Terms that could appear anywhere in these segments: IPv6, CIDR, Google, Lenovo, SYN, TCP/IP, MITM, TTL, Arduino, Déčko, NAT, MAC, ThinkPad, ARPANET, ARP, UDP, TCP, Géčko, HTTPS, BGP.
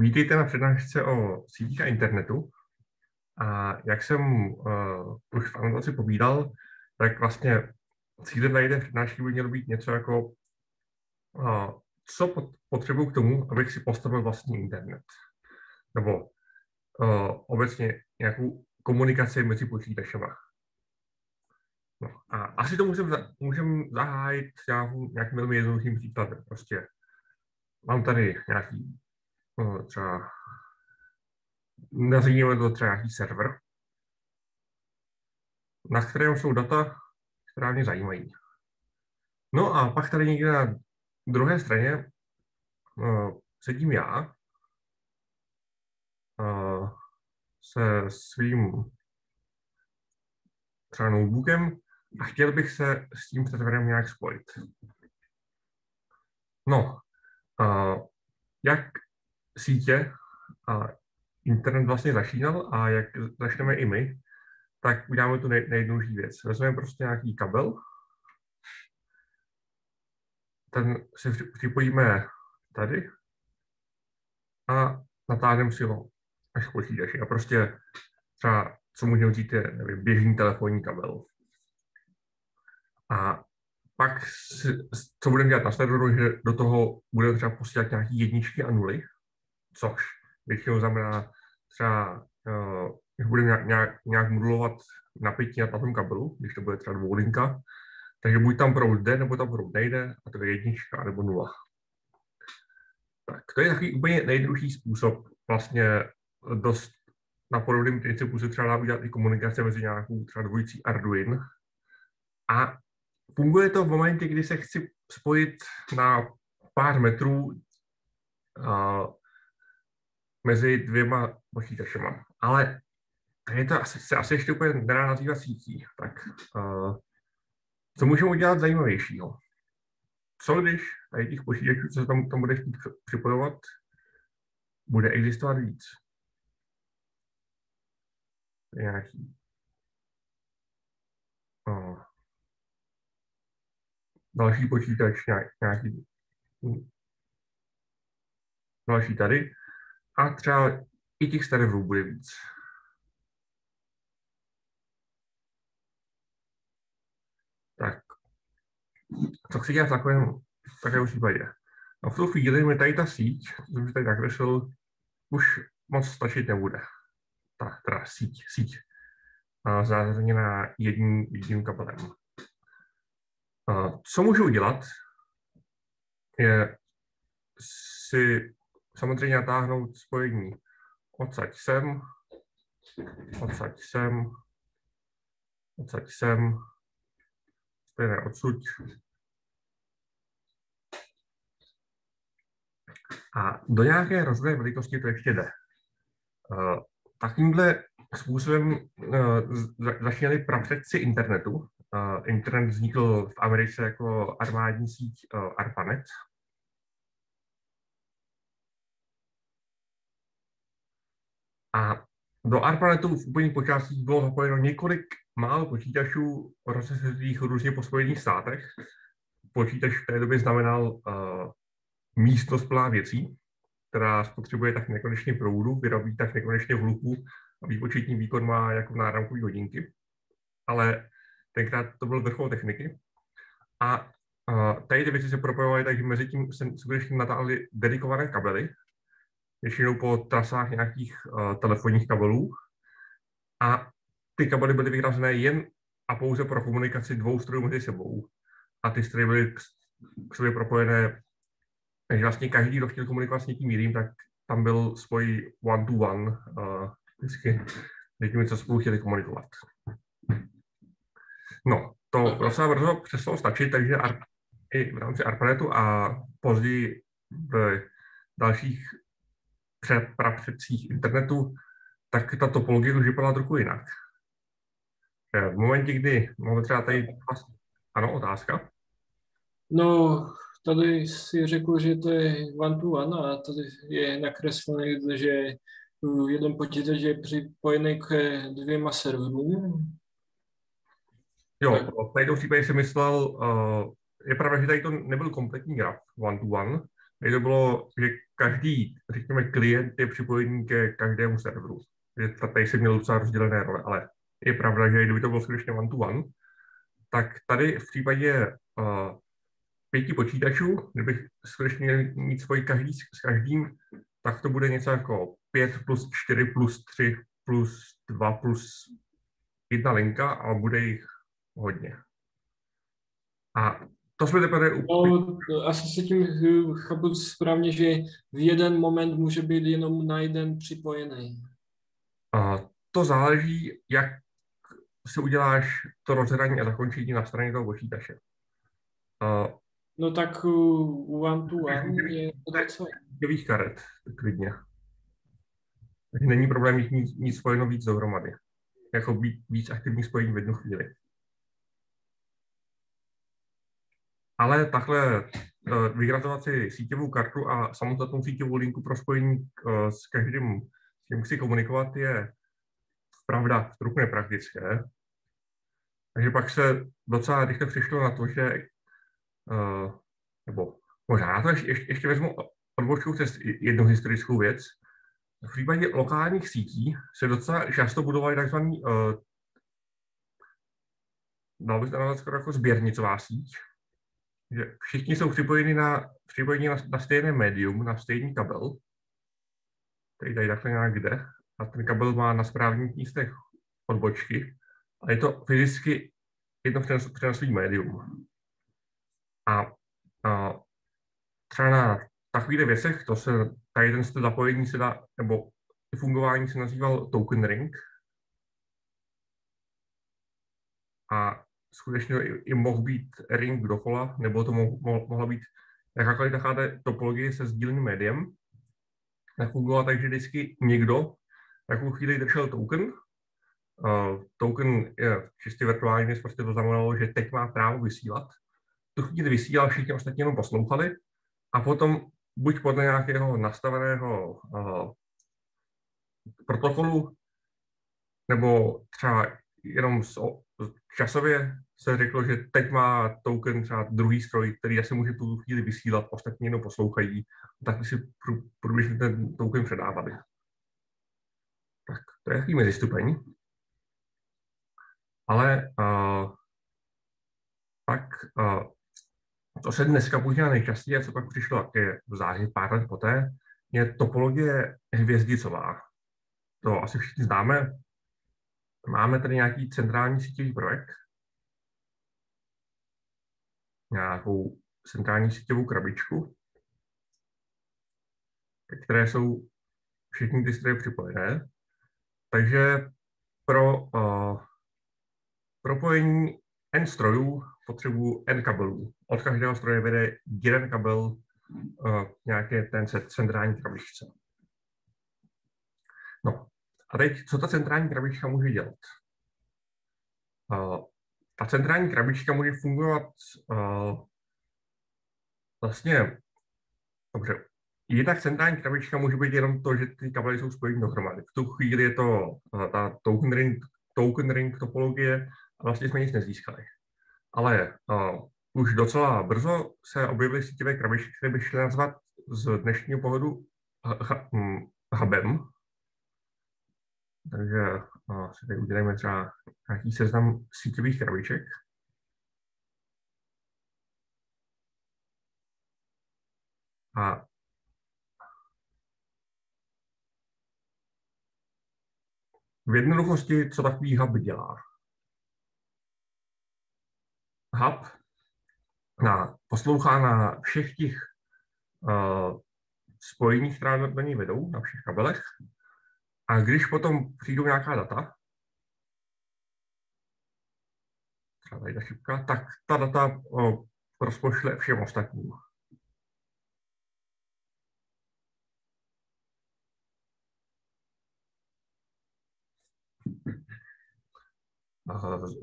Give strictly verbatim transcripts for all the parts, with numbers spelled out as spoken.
Vítejte na přednášce o sítích a internetu. A jak jsem uh, už v anotaci povídal, tak vlastně cílem najdech přednášky by mělo být něco jako, uh, co potřebuji k tomu, abych si postavil vlastní internet. Nebo uh, obecně nějakou komunikaci mezi počítačema. No, a asi to můžeme můžem zahájit nějakým velmi jednoduchým příkladem. Prostě mám tady nějaký třeba, nazvíme to třeba nějaký server, na kterém jsou data, která mě zajímají. No a pak tady někde na druhé straně uh, sedím já uh, se svým třeba notebookem a chtěl bych se s tím serverem nějak spojit. No, uh, jak sítě a internet vlastně začínal a jak začneme i my, tak uděláme tu nej, nejjednodušší věc. Vezmeme prostě nějaký kabel, ten si připojíme tady a natáhneme si ho až k počítači. A prostě třeba, co můžeme říct, je nevím, běžný telefonní kabel. A pak, co budeme dělat na serveru, že do toho budeme třeba posílat nějaké jedničky a nuly, což většinou znamená třeba, že budeme nějak, nějak modulovat napětí na tom kabelu, když to bude třeba dvoulinka, takže buď tam proud jde, nebo tam proud nejde, a to je jednička nebo nula. Tak to je takový úplně nejjednodušší způsob, vlastně dost na podobném principu se třeba dá udělat i komunikace mezi nějakou třeba dvojicí Arduin. A funguje to v momentě, kdy se chci spojit na pár metrů a, mezi dvěma počítačema. Ale tady to asi, se asi ještě úplně nedá nazývat sítí. Tak uh, co můžeme udělat zajímavějšího? Co když tady těch počítačů, co se tam, tam bude chtít připojovat, bude existovat víc? Nějaký. Uh, další počítač, nějaký další tady. A třeba i těch serverů bude víc. Tak, co chci dělat v takovém, v takovém případě? No v tu chvíli mi tady ta síť, co jsem tady nakreslil, už moc stačit nebude. Ta teda síť, síť zázraněná jedním, jedním kabelem. Co můžu dělat, je si samozřejmě natáhnout spojení odsaď sem, odsaď sem, odsaď sem, stejné odsuť. A do nějaké rozumné velikosti to ještě jde. Takýmhle způsobem začínaly prapředci internetu. Internet vznikl v Americe jako armádní síť ARPANET. A do ARPANETu v úplných počátcích bylo zapojeno několik málo počítačů rozesvětlých různě po Spojených státech. Počítač v té době znamenal uh, místnost plná věcí, která spotřebuje tak nekonečně proudu, vyrobí tak nekonečně hluku a výpočetní výkon má jako náramkové hodinky. Ale tenkrát to byl vrchol techniky. A uh, tady ty věci se propojovaly, takže mezi tím se skutečně natáhly dedikované kabely, většinou po trasách nějakých uh, telefonních kabelů. A ty kabely byly vyhrazené jen a pouze pro komunikaci dvou strojů mezi sebou. A ty stroje byly k sobě propojené, takže vlastně každý, kdo chtěl komunikovat s někým jiným, tak tam byl svůj one-to-one, uh, vždycky lidmi, co spolu chtěli komunikovat. No, to docela brzo přestalo stačit, takže i v rámci ARPANETu a později v dalších prapředcích internetu, tak ta topologie už vypadala trochu jinak. V momentě, kdy máme třeba tady... Ano, otázka? No, tady si řekl, že to je one to one a tady je nakreslené, že jeden počítač je připojený k dvěma serverům. Jo, v této případě jsem myslel, je pravda, že tady to nebyl kompletní graf one to one, Tady to bylo, že každý, řekněme, klient je připojený ke každému serveru. Tady se měl docela rozdělené role, ale je pravda, že kdyby to bylo skutečně one to one, tak tady v případě uh, pěti počítačů, kdybych skutečně měl mít svůj každý s každým, tak to bude něco jako pět plus čtyři plus tři plus dva plus jedna linka a bude jich hodně. A to jsme teprve úplně... No, asi se tím chápu správně, že v jeden moment může být jenom na jeden připojený. A to záleží, jak si uděláš to rozhraní a zakončení na straně toho počítače. A... No tak u one to one je to děvých karet, klidně. Takže není problém jich mít, mít spojeno víc dohromady. Jako být víc aktivních spojení v jednu chvíli. Ale takhle vygradovat si síťovou kartu a samostatnou síťovou linku pro spojení s každým, s kým chci komunikovat, je pravda trochu nepraktické. Takže pak se docela rychle přišlo na to, že nebo možná to ještě, ještě vezmu odbočku přes jednu historickou věc. V případě lokálních sítí se docela často budovaly takzvaný, dalo by se nazvat skoro jako sběrnicová síť. Že všichni jsou připojeni na, připojeni na, na stejné médium, na stejný kabel, který tady takhle nějak jde, a ten kabel má na správných místech odbočky, a je to fyzicky jedno přenosové médium. A, a třeba na takových věcech, to se tady ten zapojení se dá, nebo fungování se nazýval token ring. A skutečně i mohl být ring dokola, nebo to mohlo, mohla být jakákoliv taková topologie se sdíleným médiem. Tak fungovala tak, že vždycky někdo takovou chvíli držel token. Uh, token je čistě virtuální, prostě to znamenalo, že teď má právo vysílat. Tu chvíli vysílal, všichni ostatní jenom poslouchali a potom buď podle nějakého nastaveného uh, protokolu, nebo třeba jenom s, časově se řeklo, že teď má token třeba druhý stroj, který asi může tu chvíli vysílat, ostatní jenom poslouchají, tak si průběžně ten token předávali. Tak to je takový mezistupeň. Ale uh, pak uh, to se dneska používá nejčastěji, a co pak přišlo je v září pár let poté, je topologie hvězdicová. To asi všichni známe. Máme tady nějaký centrální síťový prvek, nějakou centrální síťovou krabičku, které jsou všechny ty stroje připojené. Takže pro uh, propojení n strojů potřebuji n kabelů. Od každého stroje vede jeden kabel uh, nějaké ten centrální krabičce. No. A teď, co ta centrální krabička může dělat? Uh, ta centrální krabička může fungovat uh, vlastně, dobře, jednak centrální krabička může být jenom to, že ty kabely jsou spojeny dohromady. V tu chvíli je to uh, ta token ring, token ring topologie a vlastně jsme nic nezískali. Ale uh, už docela brzo se objevily síťové krabičky, které bych chtěl nazvat z dnešního pohledu hubem. Takže uh, si tady uděláme třeba nějaký seznam síťových krabiček. A v jednoduchosti, co takový hub dělá? Hub na, poslouchá na všech těch uh, spojeních, která do něj vedou, na všech kabelech. A když potom přijdou nějaká data, třeba tady ta šipka, tak ta data o, rozpošle všem ostatním.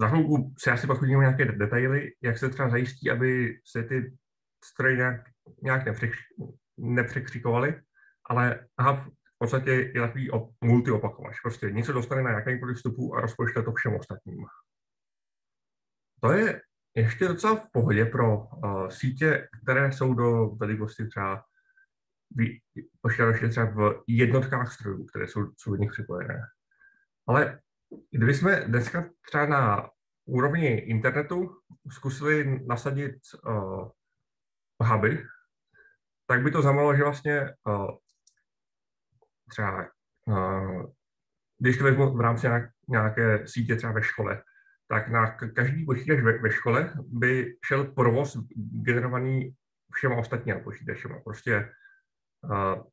Za chvilku se asi pak uvidíme nějaké detaily, jak se třeba zajistí, aby se ty stroje nějak, nějak nepřekřikovaly, ale aha, v podstatě je takový multiopakovač. Prostě něco dostane na jakýmkoliv vstupu a rozpošle to všem ostatním. To je ještě docela v pohodě pro uh, sítě, které jsou do velikosti třeba pošťávačili třeba v jednotkách strojů, které jsou, jsou v nich připojené. Ale kdyby jsme dneska třeba na úrovni internetu zkusili nasadit uh, huby, tak by to znamenalo, že vlastně uh, třeba, uh, když to vezmu v rámci nějaké sítě třeba ve škole, tak na každý počítač ve, ve škole by šel provoz generovaný všema ostatníma počítačema. Prostě, uh,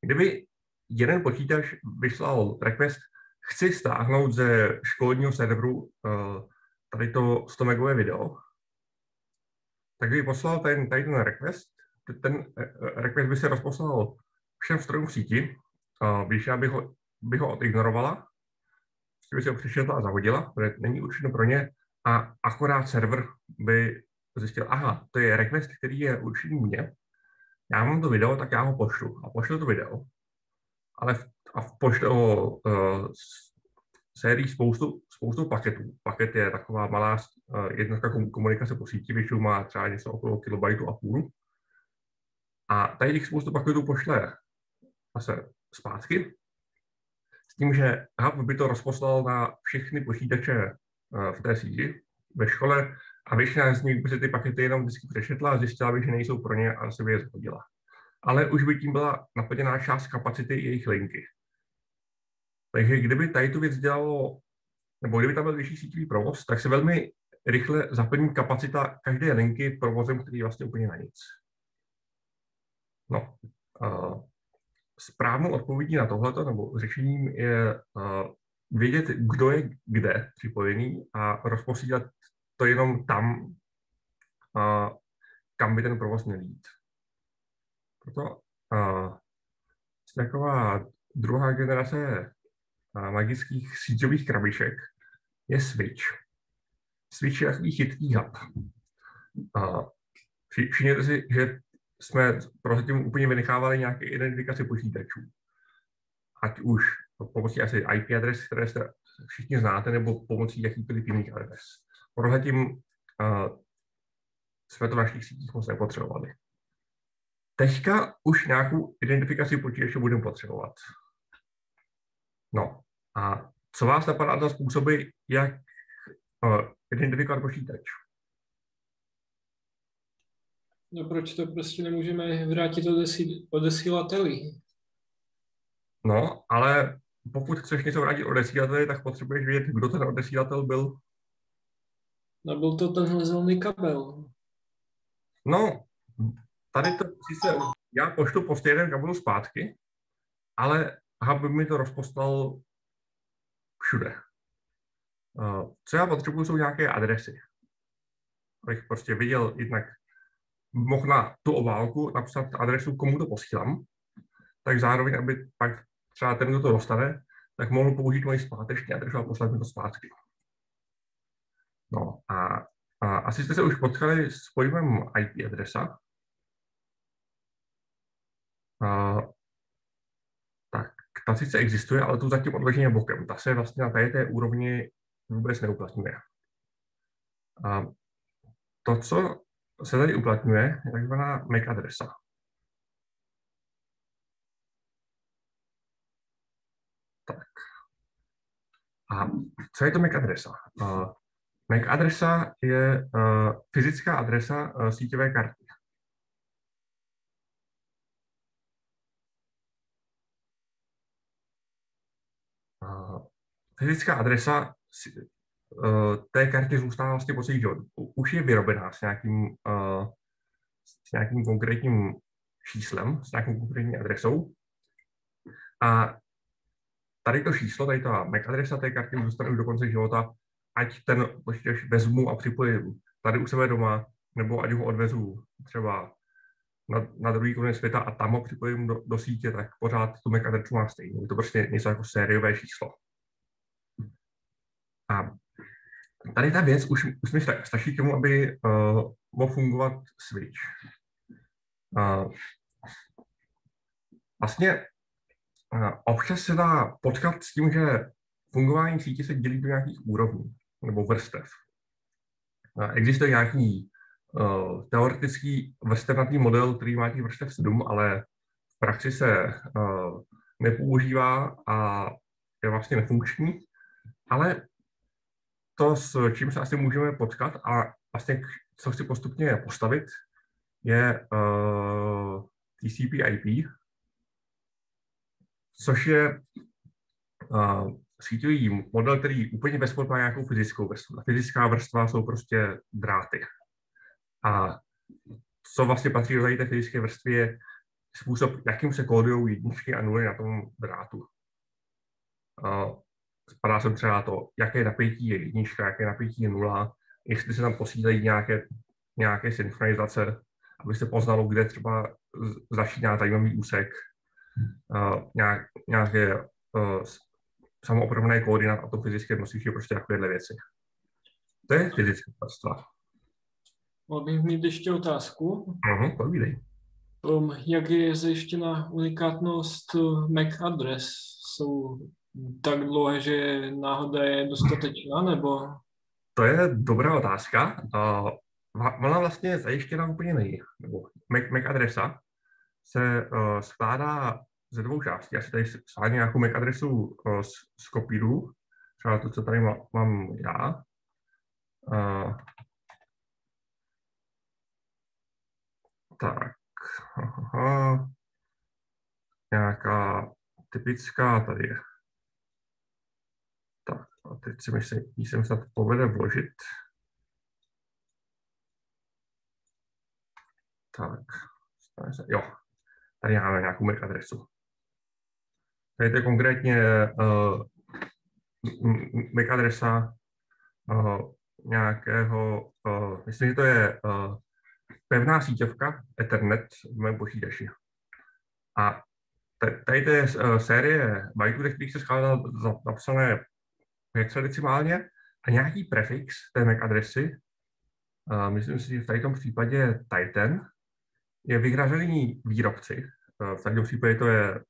kdyby jeden počítač vyslal request, chci stáhnout ze školního serveru uh, tady to sto megové video, tak by poslal ten, tady ten request, ten request by se rozposlal všem strojům v síti, uh, většina by ho, by ho odignorovala, by se ho přečetla a zahodila, protože není určeno pro ně, a akorát server by zjistil, aha, to je request, který je určený mně, já mám to video, tak já ho pošlu a pošlu to video, ale v, a pošlu ho uh, sérii spoustu, spoustu paketů. Paket je taková malá uh, jednotka komunikace po síti, většinou má třeba něco okolo kilobajtu a půl. A tady jich spoustu paketů pošle zase zpátky, s tím, že hub by to rozposlal na všechny počítače uh, v té síti ve škole, a většina z nich by se ty pakety jenom vždycky přečetla a zjistila by, že nejsou pro ně, a se by je zhodila. Ale už by tím byla naplněná část kapacity jejich linky. Takže kdyby tady tu věc dělalo, nebo kdyby tam byl větší síťový provoz, tak se velmi rychle zaplní kapacita každé linky provozem, který je vlastně úplně na nic. No, uh, správnou odpovědí na tohleto, nebo řešením je uh, vědět, kdo je kde připojený a rozposílat to jenom tam, uh, kam by ten provoz měl jít. Proto uh, taková druhá generace uh, magických síťových krabiček je switch. Switch je takový chytrý hub. Uh, všimněte si, že jsme prozatím úplně vynechávali nějaké identifikace počítačů. Ať už pomocí asi í pé adres, které jste všichni znáte, nebo pomocí jakýchkoliv jiných adres. Prozatím uh, jsme to v našich sítích moc nepotřebovali. Teďka už nějakou identifikaci počítače budeme potřebovat. No a co vás napadá za způsoby, jak uh, identifikovat počítač? No proč to prostě nemůžeme vrátit odesí, odesílateli? No, ale pokud chceš něco vrátit odesílateli, tak potřebuješ vědět, kdo ten odesílatel byl. No byl to tenhle zelený kabel. No, tady to sice já poštu po stejném kabelu zpátky, ale aby mi to rozposlal všude. Uh, co já potřebuji, jsou nějaké adresy. Abych prostě viděl jednak, mohl na tu obálku napsat adresu, komu to posílám, tak zároveň, aby pak třeba ten, kdo to dostane, tak mohl použít moji zpáteční adresu a poslat mi to zpátky. No a, a asi jste se už potkali s pojmem í pé adresa. Uh, tak ta sice existuje, ale tu zatím odloženě bokem. Ta se vlastně na té, té úrovni vůbec neuplatňuje. Uh, to, co se tady uplatňuje, je takzvaná M A C adresa. Tak. A co je to M A C adresa? Uh, M A C adresa je uh, fyzická adresa uh, síťové karty. Fyzická adresa uh, té karty zůstává vlastně po celý život. Už je vyrobená s nějakým, uh, s nějakým konkrétním číslem, s nějakou konkrétní adresou. A tady to číslo, tady ta M A C adresa té karty zůstane už do konce života, ať ten počítač vezmu a připojím tady u sebe doma, nebo ať ho odvezu třeba na, na druhý konec světa a tam ho připojím do, do sítě, tak pořád tu M A C adresu má stejnou. Je to prostě něco jako sériové číslo. A tady ta věc už, už mi stačí k tomu, aby uh, mohl fungovat switch. Uh, vlastně uh, občas se dá potkat s tím, že fungování sítě se dělí do nějakých úrovní nebo vrstev. Uh, existuje nějaký uh, teoretický vrstevnatý model, který má těch vrstev sedm, ale v praxi se uh, nepoužívá a je vlastně nefunkční, ale to, s čím se asi můžeme potkat a vlastně co chci postupně postavit, je uh, T C P I P, což je uh, síťový model, který úplně bez podpá nějakou fyzickou vrstvu. Fyzická vrstva jsou prostě dráty. A co vlastně patří do té fyzické vrstvy je způsob, jakým se kódují jedničky a nuly na tom drátu. Uh, spadá se třeba to, jaké napětí je jednička, jaké napětí je nula, jestli se tam posílají nějaké, nějaké synchronizace, aby se poznalo, kde třeba začíná zajímavý úsek, uh, nějak, nějaké uh, samoopravné koordinát a to fyzické nosiče, prostě takovéhle věci. To je fyzická vrstva. Mohl bych mít ještě otázku? Ano, povídej. Um, jak je zajištěna unikátnost M A C adres? Jsou tak dlouhé, že náhoda je dostatečná, nebo? To je dobrá otázka. Uh, ona vlastně je zajištěna úplně nej. M A C adresa se uh, skládá ze dvou částí. Já si tady sáhnu nějakou M A C adresu uh, skopíru, třeba to, co tady má, mám já. Uh, tak. Aha. Nějaká typická tady je. Tak a teď si myslím, že jsem snad povede vložit. Tak, jo, tady máme nějakou M A C adresu. Tady to je konkrétně uh, M A C adresa uh, nějakého, uh, myslím, že to je uh, pevná síťovka Ethernet v mém počítači. A tady to je uh, série bajtů, kterých se skládá napsané hexadecimálně a nějaký prefix té M A C adresy, uh, myslím si, že v tom případě Titan, je vyhražený výrobci. Uh, v takovém případě to je,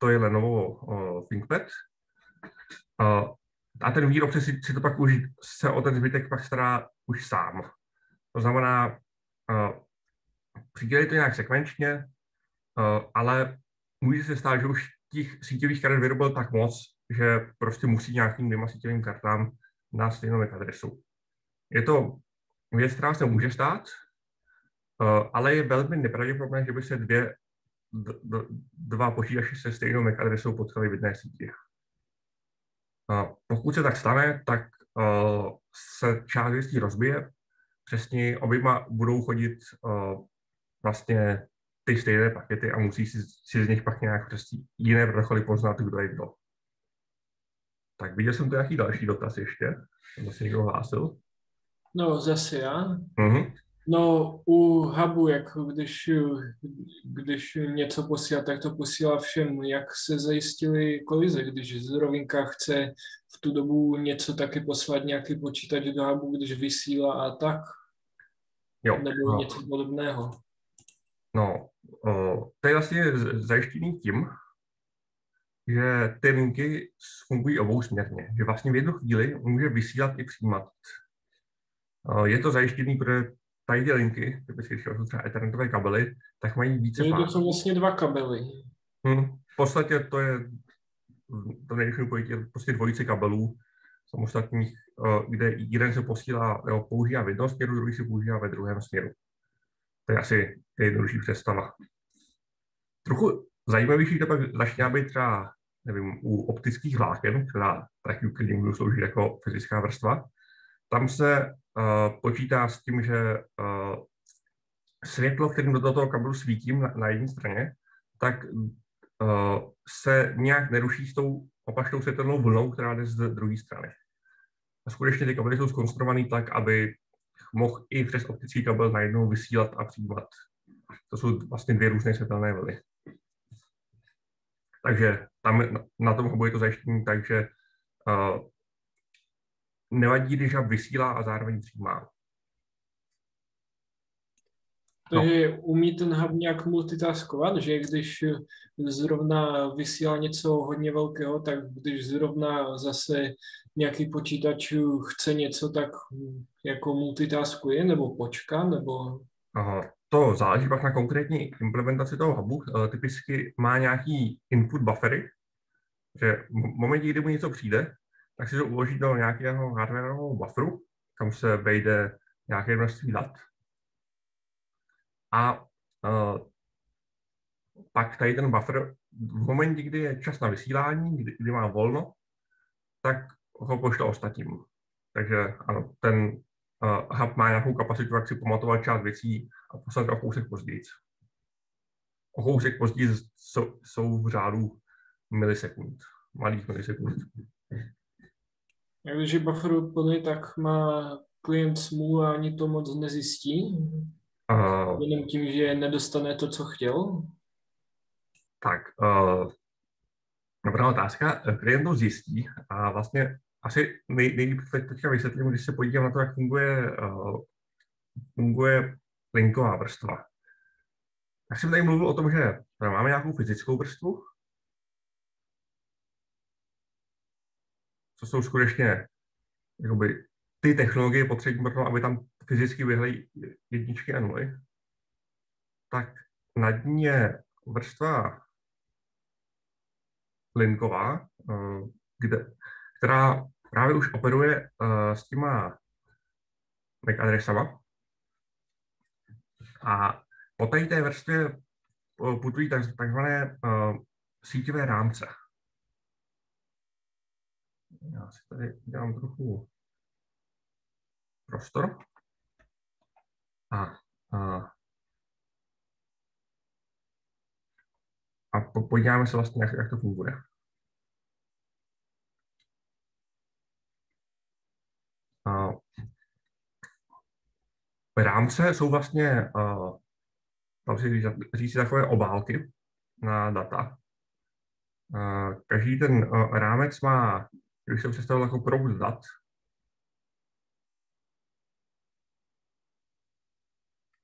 to je Lenovo uh, ThinkPad. Uh, a ten výrobce si, si to pak už se o ten zbytek pak stará už sám. To znamená, uh, přidělej to nějak sekvenčně, uh, ale může se stát, že už těch síťových karet vyrobil tak moc, že prostě musí nějakým dvěma síťovým kartám na stejnou adresu. Je to věc, která se může stát, ale je velmi nepravděpodobné, že by se dvě, dva počítače se stejnou M A C adresou potkali v jedné síti. Pokud se tak stane, tak se část věcí rozbije. Přesně oběma budou chodit vlastně ty stejné pakety a musí si, si z nich pak nějak prostě jiné protokoly poznat, kdo je kdo. Tak viděl jsem tu nějaký další dotaz ještě, nebo se někdo hlásil? No, zase já. Mm-hmm. No, u hubu, jak když, když něco posílá, tak to posílá všem. Jak se zajistily kolize, když zorovinka chce v tu dobu něco taky poslat, nějaký počítač do hubu, když vysílá a tak? Jo. Nebo no. Něco podobného? No, o, to je vlastně zajištěný tím, že ty linky fungují obousměrně, že vlastně v jednu chvíli může vysílat i přijímat. Je to zajištěný, protože tady ty linky, typicky když jsou třeba ethernetové kabely, tak mají více pásů. To jsou vlastně dva kabely. Hm, v podstatě to je to nejvyšší pojetí, prostě dvojice kabelů samostatných, kde jeden se posílá, nebo používá v jednom směru, druhý se používá ve druhém směru. To je asi nejjednodušší představa. Trochu zajímavější to pak začíná být třeba, nevím, u optických vláken, která taky uklidně slouží jako fyzická vrstva. Tam se uh, počítá s tím, že uh, světlo, kterým do toho kabelu svítím na, na jedné straně, tak uh, se nějak neruší s tou opačnou světelnou vlnou, která jde z druhé strany. A skutečně ty kabely jsou zkonstruované tak, aby mohl i přes optický kabel najednou vysílat a přijímat. To jsou vlastně dvě různé světelné vlny. Takže tam, na tom hubu je to zajištění, takže uh, nevadí, když hub vysílá a zároveň přijímá. Takže no. Umí ten hub nějak multitaskovat, že když zrovna vysílá něco hodně velkého, tak když zrovna zase nějaký počítač chce něco, tak jako multitaskuje nebo počká, nebo... Aha. To záleží pak na konkrétní implementaci toho hubu. Typicky má nějaký input buffery, že v momentě, kdy mu něco přijde, tak se to uloží do nějakého hardwareového bufferu, kam se vejde nějaké množství dat. A uh, pak tady ten buffer, v momentě, kdy je čas na vysílání, kdy, kdy má volno, tak ho pošle ostatním. Takže ano, ten Uh, hub má nějakou kapacitu, jak si pamatovat část věcí a poslat o kousek později. O kousek později jsou, jsou v řádu milisekund, malých milisekund. Takže buffer plný, tak má klient smůlu a ani to moc nezjistí? Uh, Jenom tím, že nedostane to, co chtěl? Tak, uh, dobrá otázka. Klient to zjistí a vlastně asi nej, nejlíp teďka vysvětlím, když se podívám na to, jak funguje, uh, funguje linková vrstva. Tak jsem tady mluvil o tom, že máme nějakou fyzickou vrstvu, co jsou skutečně jakoby, ty technologie potřebné pro to, aby tam fyzicky vyhly jedničky a nuly. Tak nad ní je vrstva linková, uh, kde která právě už operuje uh, s těma M A C adresama. A po tady té vrstvě putují tak, takzvané uh, síťové rámce. Já si tady dělám trochu prostor. A, a, a podíváme se vlastně, jak, jak to funguje. Uh, rámce jsou vlastně, uh, tam si říct, takové obálky na data. Uh, každý ten uh, rámec má, když jsem představil jako proud dat,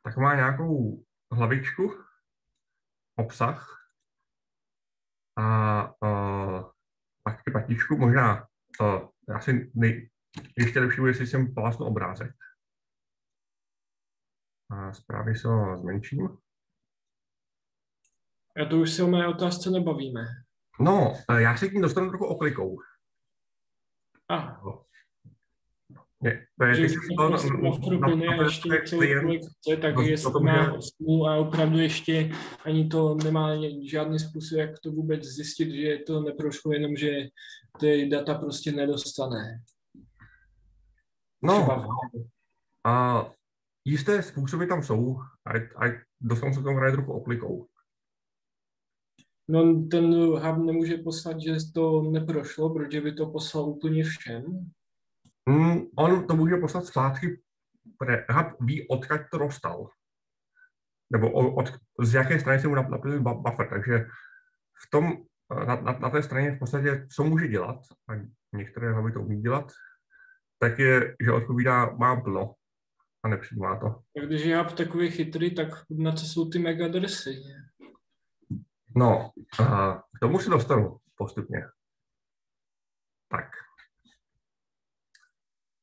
tak má nějakou hlavičku, obsah a uh, pak ty patičku, možná uh, asi nej... Ještě lepší bude, jestli jsem plásnu obrázek. A zprávy se ho zmenším. Já to už si o mé otázce nebavíme. No, já se k ní dostanu trochu oklikou. Ah. Ne, to je tak jestli to má smůlu a opravdu ještě ani to nemá žádný způsob, jak to vůbec zjistit, že to neprošlo, jenom že ty data prostě nedostane. No, a jisté způsoby tam jsou, a dostanu se k tomu trochu oklikou. No, ten hub nemůže poslat, že to neprošlo, protože by to poslal úplně všem? Mm, on to může poslat splátky, protože hub ví, odkud to dostal. Nebo od, z jaké strany se mu naplnil buffer, takže v tom, na, na, na té straně v podstatě, co může dělat, a některé huby to umí dělat, tak je, že odpovídá, má plno a nepřijímá to. Když je hub takový chytrý, tak na co jsou ty M A C adresy? No, uh, k tomu se dostanu postupně. Tak.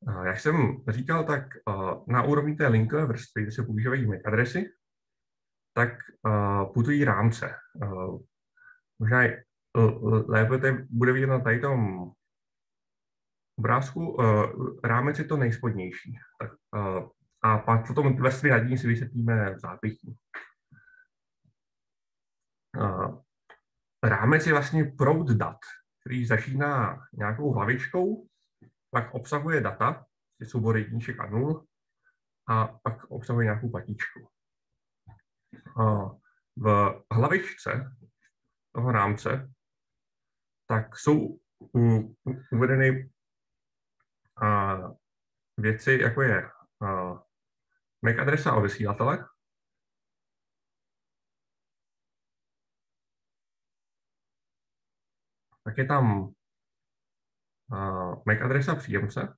Uh, jak jsem říkal, tak uh, na úrovni té linkové vrstvy, kde se používají M A C adresy, tak uh, putují rámce. Uh, možná je, uh, lépe to bude vidět na tady tom obrázku, uh, rámec je to nejspodnější. Tak, uh, a pak potom vrstvy nad ní si vysvětlíme v zápětí. Uh, rámec je vlastně proud dat, který začíná nějakou hlavičkou, pak obsahuje data, ty soubory jedniček a nul, a pak obsahuje nějakou patičku. Uh, v hlavičce toho rámce tak jsou u, u, uvedeny a věci, jako je uh, M A C adresa a vysílatele, tak je tam uh, M A C adresa příjemce,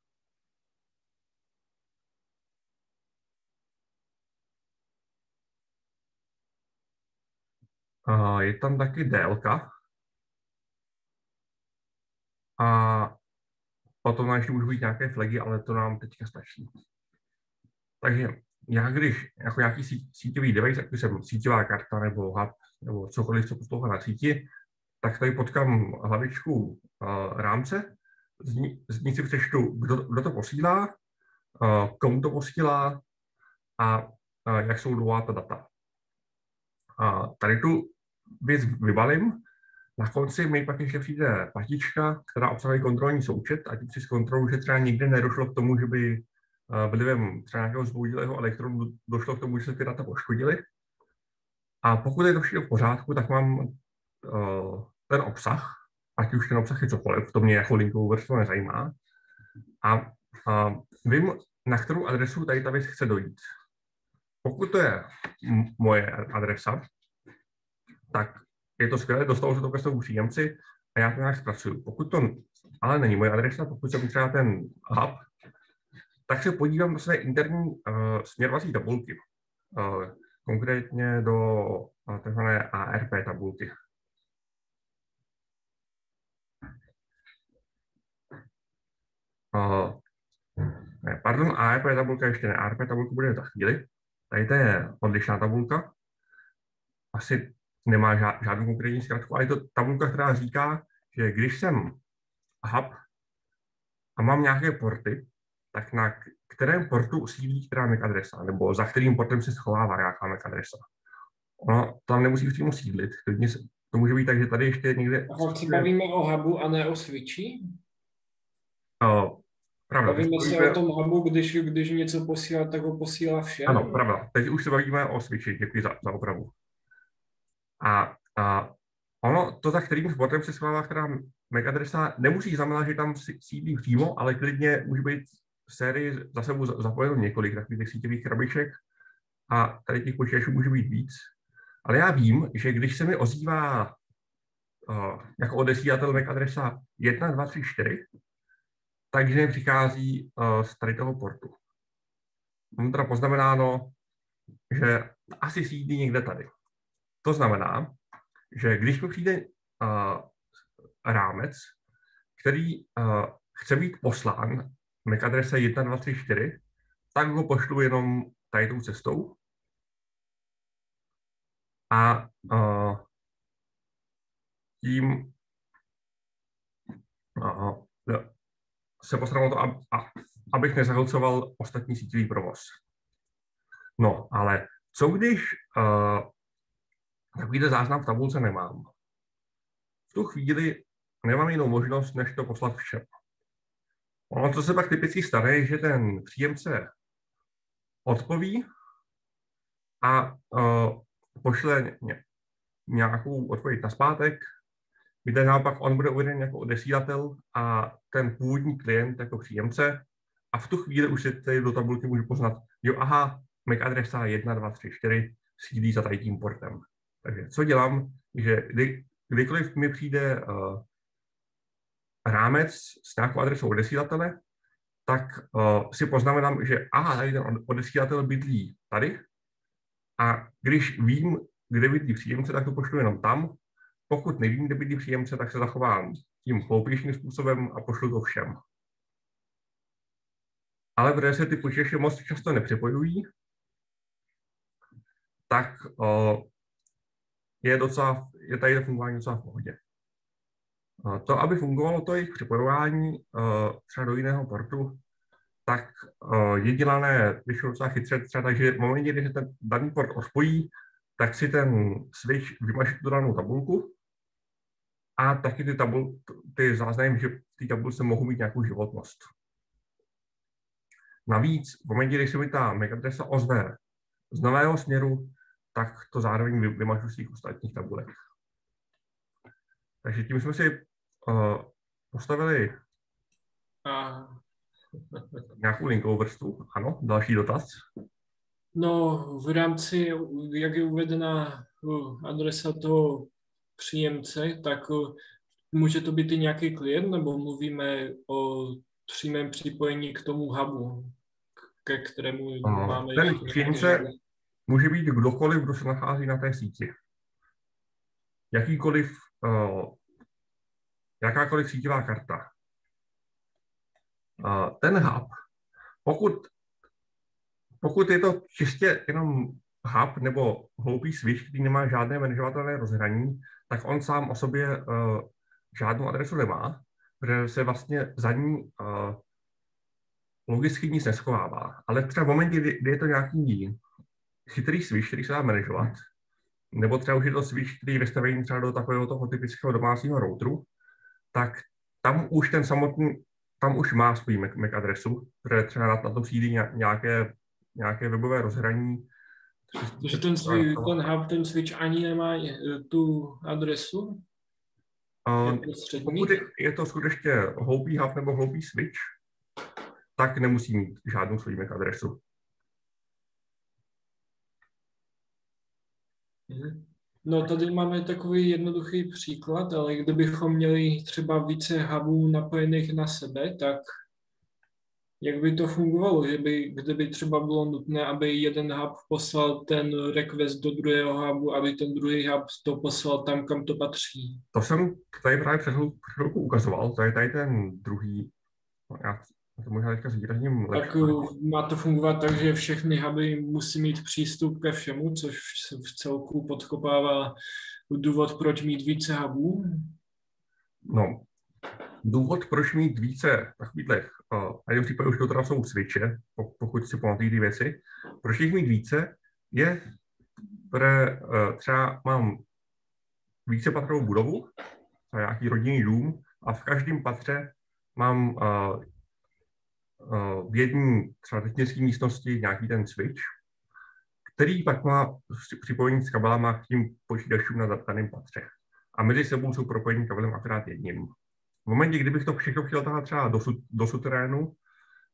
Uh, je tam taky délka. A potom ještě můžu být nějaké flagy, ale to nám teďka stačí. Takže já když jako nějaký síťový device, jako jsem síťová karta nebo hub, nebo cokoliv, co poslouchá na síti, tak tady potkám hlavičku uh, rámce, z ní, z ní si přečtu, kdo, kdo to posílá, uh, komu to posílá a uh, jak jsou dlouhá ta data. A tady tu věc vybalím. Na konci mi pak ještě přijde patička, která obsahuje kontrolní součet a tím si zkontroluji, že třeba nikdy nedošlo k tomu, že by vlivem třeba nějakého zbouřilého elektronu došlo k tomu, že se ty data poškodily. A pokud je to všechno v pořádku, tak mám uh, ten obsah, ať už ten obsah je cokoliv, to mě jako linkover to nezajímá. A uh, vím, na kterou adresu tady ta věc chce dojít. Pokud to je moje adresa, tak je to skvělé, dostalo se to ke svému příjemci a já to nějak zpracuju. Pokud to ale není moje adresa, pokud jsem třeba ten hub, tak se podívám do své interní uh, směrovací tabulky, uh, konkrétně do uh, takzvané A R P tabulky. Uh, ne, pardon, A R P tabulka ještě ne, A R P tabulka bude za chvíli. Tady to je odlišná tabulka, asi nemá žád, žádnou konkrétní zkratku, ale je to tabulka, která říká, že když jsem hub a mám nějaké porty, tak na kterém portu sídlí která M A C adresa, nebo za kterým portem se schovává nějaká M A C adresa. Ono tam nemusí přímo sídlit, to může být tak, že tady ještě někde... A si bavíme o hubu a ne o switchi? Uh, Pravda. Bavíme se o tom hubu, když, když něco posílá, tak ho posílá všem. Ano, pravda. Teď už se bavíme o switchi, děkuji za, za opravu. A, a ono, to, za kterým portem se schovává která M A C adresa, nemusí znamenat, že tam sídlí přímo, ale klidně může být v sérii za sebou zapojeno několik takových síťových krabiček a tady těch počítačů může být víc. Ale já vím, že když se mi ozývá uh, jako odesílatel M A C adresa jedna, dva, tři, čtyři, takže mi přichází uh, z tady toho portu. Mám teda poznamenáno, že asi sídlí někde tady. To znamená, že když mi přijde uh, rámec, který uh, chce být poslán M A C adrese jedna, dva, tři, čtyři, tak ho pošlu jenom tady tou cestou. A uh, tím uh, se postarám o to, ab, ab, abych nezahlcoval ostatní síťový provoz. No, ale co když uh, takovýhle záznam v tabulce nemám? V tu chvíli nemám jinou možnost, než to poslat všem. Ono, co se pak typicky stane, je, že ten příjemce odpoví a uh, pošle ně, nějakou odpověď nazpátek, kde naopak on bude uveden jako odesílatel a ten původní klient jako příjemce. A v tu chvíli už se tady do tabulky může poznat, jo, aha, M A C adresa jedna, dva, tři, čtyři sídlí za tady tím portem. Takže co dělám, že kdy, kdykoliv mi přijde uh, rámec s nějakou adresou odesílatele, tak uh, si poznamenám, že aha, tady ten odesílatel bydlí tady a když vím, kde bydlí příjemce, tak to pošlu jenom tam. Pokud nevím, kde bydlí příjemce, tak se zachovám tím hloupějším způsobem a pošlu to všem. Ale protože se ty počítače moc často nepřipojují, tak uh, je, docela, je tady to fungování docela v pohodě. To, aby fungovalo to jejich připojování třeba do jiného portu, tak je dělané většinou docela chytře, třeba takže v momentě, když se ten daný port odpojí, tak si ten switch vymaže tu danou tabulku a taky ty, tabul, ty záznamy, že v té tabulce mohou mít nějakou životnost. Navíc v momentě, když se mi ta M A C adresa ozve z nového směru, tak to zároveň vymažu z těch ostatních tabulek. Takže tím jsme si uh, postavili a... nějakou linkovou vrstvu. Ano, další dotaz? No, v rámci, jak je uvedena adresa toho příjemce, tak uh, může to být i nějaký klient, nebo mluvíme o přímém připojení k tomu hubu, ke kterému uh, máme... Ten příjemce může být kdokoliv, kdo se nachází na té síti. jakýkoliv, jakákoliv síťová karta. Ten hub, pokud, pokud je to čistě jenom hub nebo hloupý switch, který nemá žádné manažovatelné rozhraní, tak on sám o sobě žádnou adresu nemá, protože se vlastně za ní logicky nic neschovává. Ale třeba v momentě, kdy je to nějaký chytrý switch, který se dá manažovat, nebo třeba už je to switch, který je vystavený třeba do takového toho typického domácího routeru, tak tam už ten samotný, tam už má svůj M A C adresu, protože třeba na to přijde nějaké, nějaké webové rozhraní. Takže ten svůj ten hub, ten switch ani nemá tu adresu? Uh, pokud je, je to skutečně hloupý hub nebo hloupý switch, tak nemusí mít žádnou svůj M A C adresu. No, tady máme takový jednoduchý příklad, ale kdybychom měli třeba více hubů napojených na sebe, tak jak by to fungovalo? Že by, kdyby třeba bylo nutné, aby jeden hub poslal ten request do druhého hubu, aby ten druhý hub to poslal tam, kam to patří? To jsem tady právě před chvilkou ukazoval, to je tady ten druhý, no já to možná teďka zvýrazním lepší. Tak má to fungovat tak, že všechny huby musí mít přístup ke všemu, což v celku podkopává důvod, proč mít více hubů? No, důvod, proč mít více takových, a v případě už to teda jsou switche, pokud si pamatují ty věci, proč jich mít více, je, že třeba mám více patrovou budovu, třeba nějaký rodinný dům, a v každém patře mám v jedné třeba technické místnosti nějaký ten switch, který pak má připojení s kabelama k tím počítačům na daném patře. A mezi sebou jsou propojení kabelem akorát jedním. V momentě, kdybych to všechno chtěl tahat třeba do, do suterénu,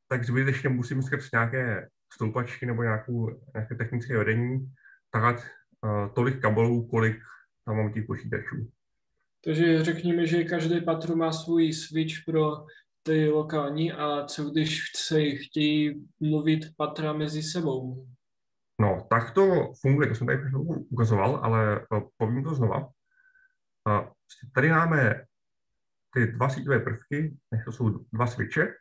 tak zbytečně musím skrz nějaké stoupačky nebo nějakou, nějaké technické vedení tahat uh, tolik kabelů, kolik tam mám těch počítačů. Takže řekněme, že každé patro má svůj switch pro ty lokální, a co když se chtějí mluvit patra mezi sebou? No, tak to funguje, to jsem tady ukazoval, ale uh, povím to znova. Uh, tady máme ty dva síťové prvky, než to jsou dva switche.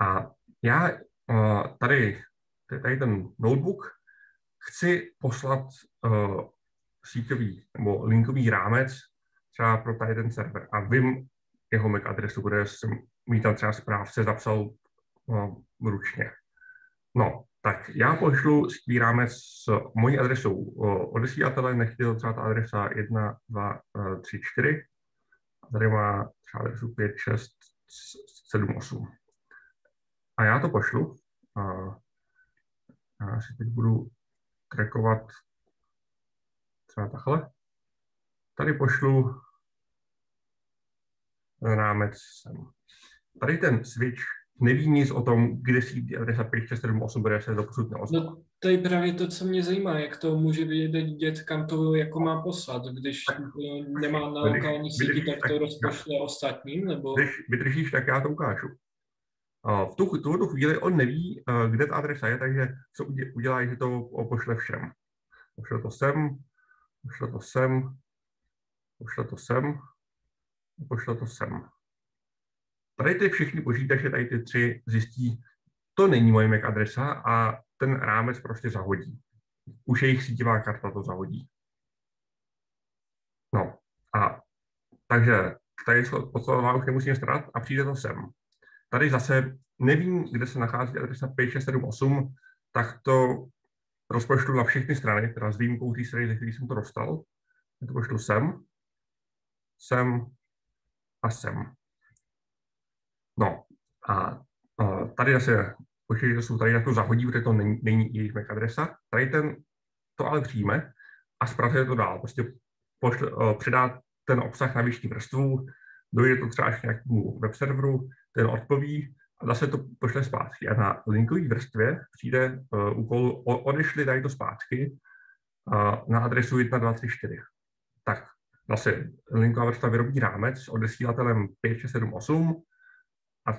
A já uh, tady, tady ten notebook chci poslat uh, síťový nebo linkový rámec třeba pro tady ten server a vím jeho M A C adresu, protože jsem mi tam třeba správce zapsal uh, ručně. No, tak já pošlu síťový rámec s mojí adresou uh, odesílatele, nechci třeba ta adresa jedna, dva, tři, čtyři. Tady má třeba adresu pět, šest, sedm, osm. A já to pošlu. A já si teď budu trackovat třeba takhle. Tady pošlu rámec sem. Tady ten switch neví nic o tom, kde sídlí adresa pět, šest, sedm, osm, bude se doposud neozvat. No, to je právě to, co mě zajímá, jak to může vědět, kam to jako má poslat, když tak, nemá na lokální síti, tak to rozpošle ostatním, nebo... Když vydržíš, tak já to ukážu. V tu, tu, tu chvíli on neví, kde ta adresa je, takže co udělá, že to pošle všem. Pošle to sem, pošle to sem, pošle to sem, pošle to sem. Tady ty všichni počítače, tady ty tři zjistí, to není moje M A C adresa a ten rámec prostě zahodí. Už jejich síťová karta to zahodí. No a takže tady podstavová už nemusíme starat a přijde to sem. Tady zase nevím, kde se nachází adresa pět šest sedm osm, tak to rozpočtu na všechny strany, teda s výjimkou té strany, ze které jsem to dostal. To pošlu sem, sem a sem. No a, a tady zase, počítače jsou tady jako zahodí, protože to není, není jejich M A C adresa. Tady ten to ale přijme a zpracuje to dál. Prostě pošle, předá ten obsah na vyšší vrstvu, dojde to třeba k nějakému web serveru, ten odpoví a zase to pošle zpátky. A na linkové vrstvě přijde uh, úkol, o, odešli tady to zpátky uh, na adresu jedna dva tři čtyři. Tak zase linková vrstva vyrobí rámec s odesílatelem pět šest sedm osm, a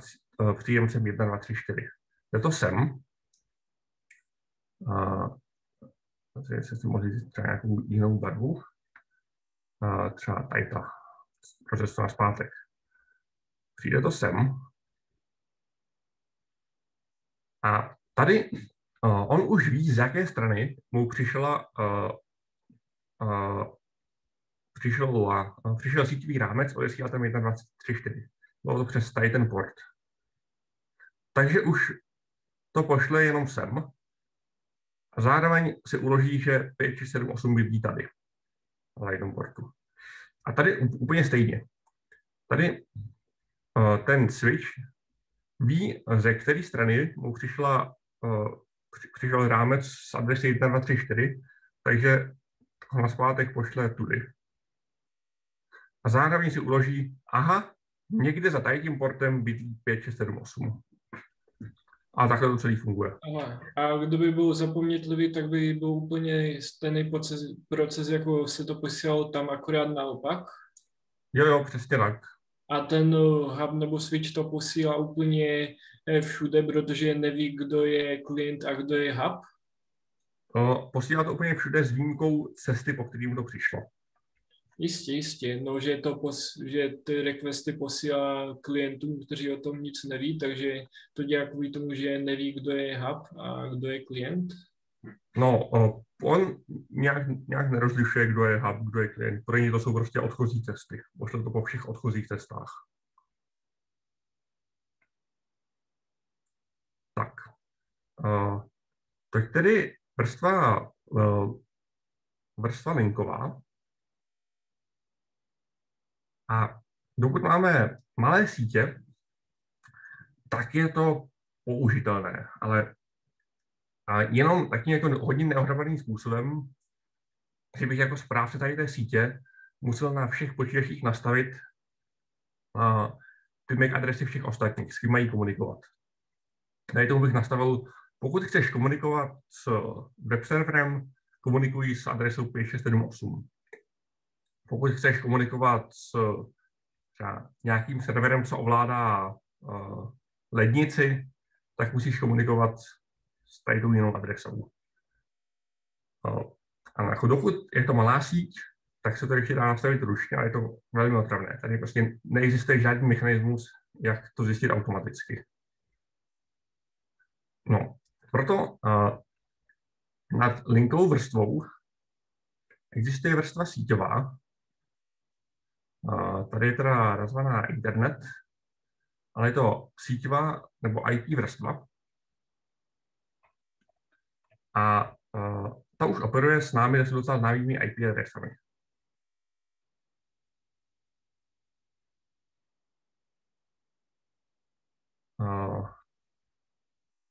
příjemcem jedna dva tři čtyři. Je to sem. A, se mohl říct třeba nějakou jinou barvu. uh, třeba tady ta procesoř zpátek. Přijde to sem. A tady uh, on už ví, z jaké strany mu přišla uh, uh, přišel, uh, přišel sítivý rámec odesílatem jedna dvacet tři čtyři. Bylo to přes tady ten port. Takže už to pošle jenom sem. A zároveň si uloží, že pět šest sedm osm vybí tady. Na jednom portu. A tady úplně stejně. Tady uh, ten switch ví, ze které strany mu přišla, uh, přišel rámec s adresy jedna dva tři čtyři, takže ho na zpátek pošle tudy. A zároveň si uloží, aha, někde za tím portem bydlí pět šest sedm osm. A takhle to celý funguje. Aha. A kdyby byl zapomnětlivý, tak by byl úplně stejný proces, proces jako se to posílalo tam, akorát naopak? Jo, jo, přesně tak. A ten hub nebo switch to posílá úplně všude, protože neví, kdo je klient a kdo je hub? No, posílá to úplně všude s výjimkou cesty, po kterým to přišlo. Jistě, jistě. No, že, to pos, že ty requesty posílá klientům, kteří o tom nic neví, takže to dělá kvůli tomu, že neví, kdo je hub a kdo je klient? No, on nějak, nějak nerozlišuje, kdo je hub, kdo je klient. Pro ně to jsou prostě odchozí cesty. Pošle to po všech odchozích cestách. Tak. Tak tedy vrstva, vrstva linková. A dokud máme malé sítě, tak je to použitelné, ale a jenom takým jako hodně neohrabaným způsobem, že bych jako správce tady té sítě musel na všech počítačích nastavit a, ty M A C adresy všech ostatních, s kým mají komunikovat. Tady tomu bych nastavil, pokud chceš komunikovat s web serverem, komunikuj s adresou pět šest sedm osm. Pokud chceš komunikovat s třeba, nějakým serverem, co ovládá uh, lednici, tak musíš komunikovat s tady tou jinou adresou. Uh, a jako dokud je to malá síť, tak se to ještě dá nastavit ručně, ale je to velmi otravné. Tady prostě neexistuje žádný mechanismus, jak to zjistit automaticky. No, proto uh, nad linkovou vrstvou existuje vrstva síťová. Tady je teda nazvaná internet, ale je to síťová nebo I P vrstva. A ta už operuje s námi docela známými I P adresami.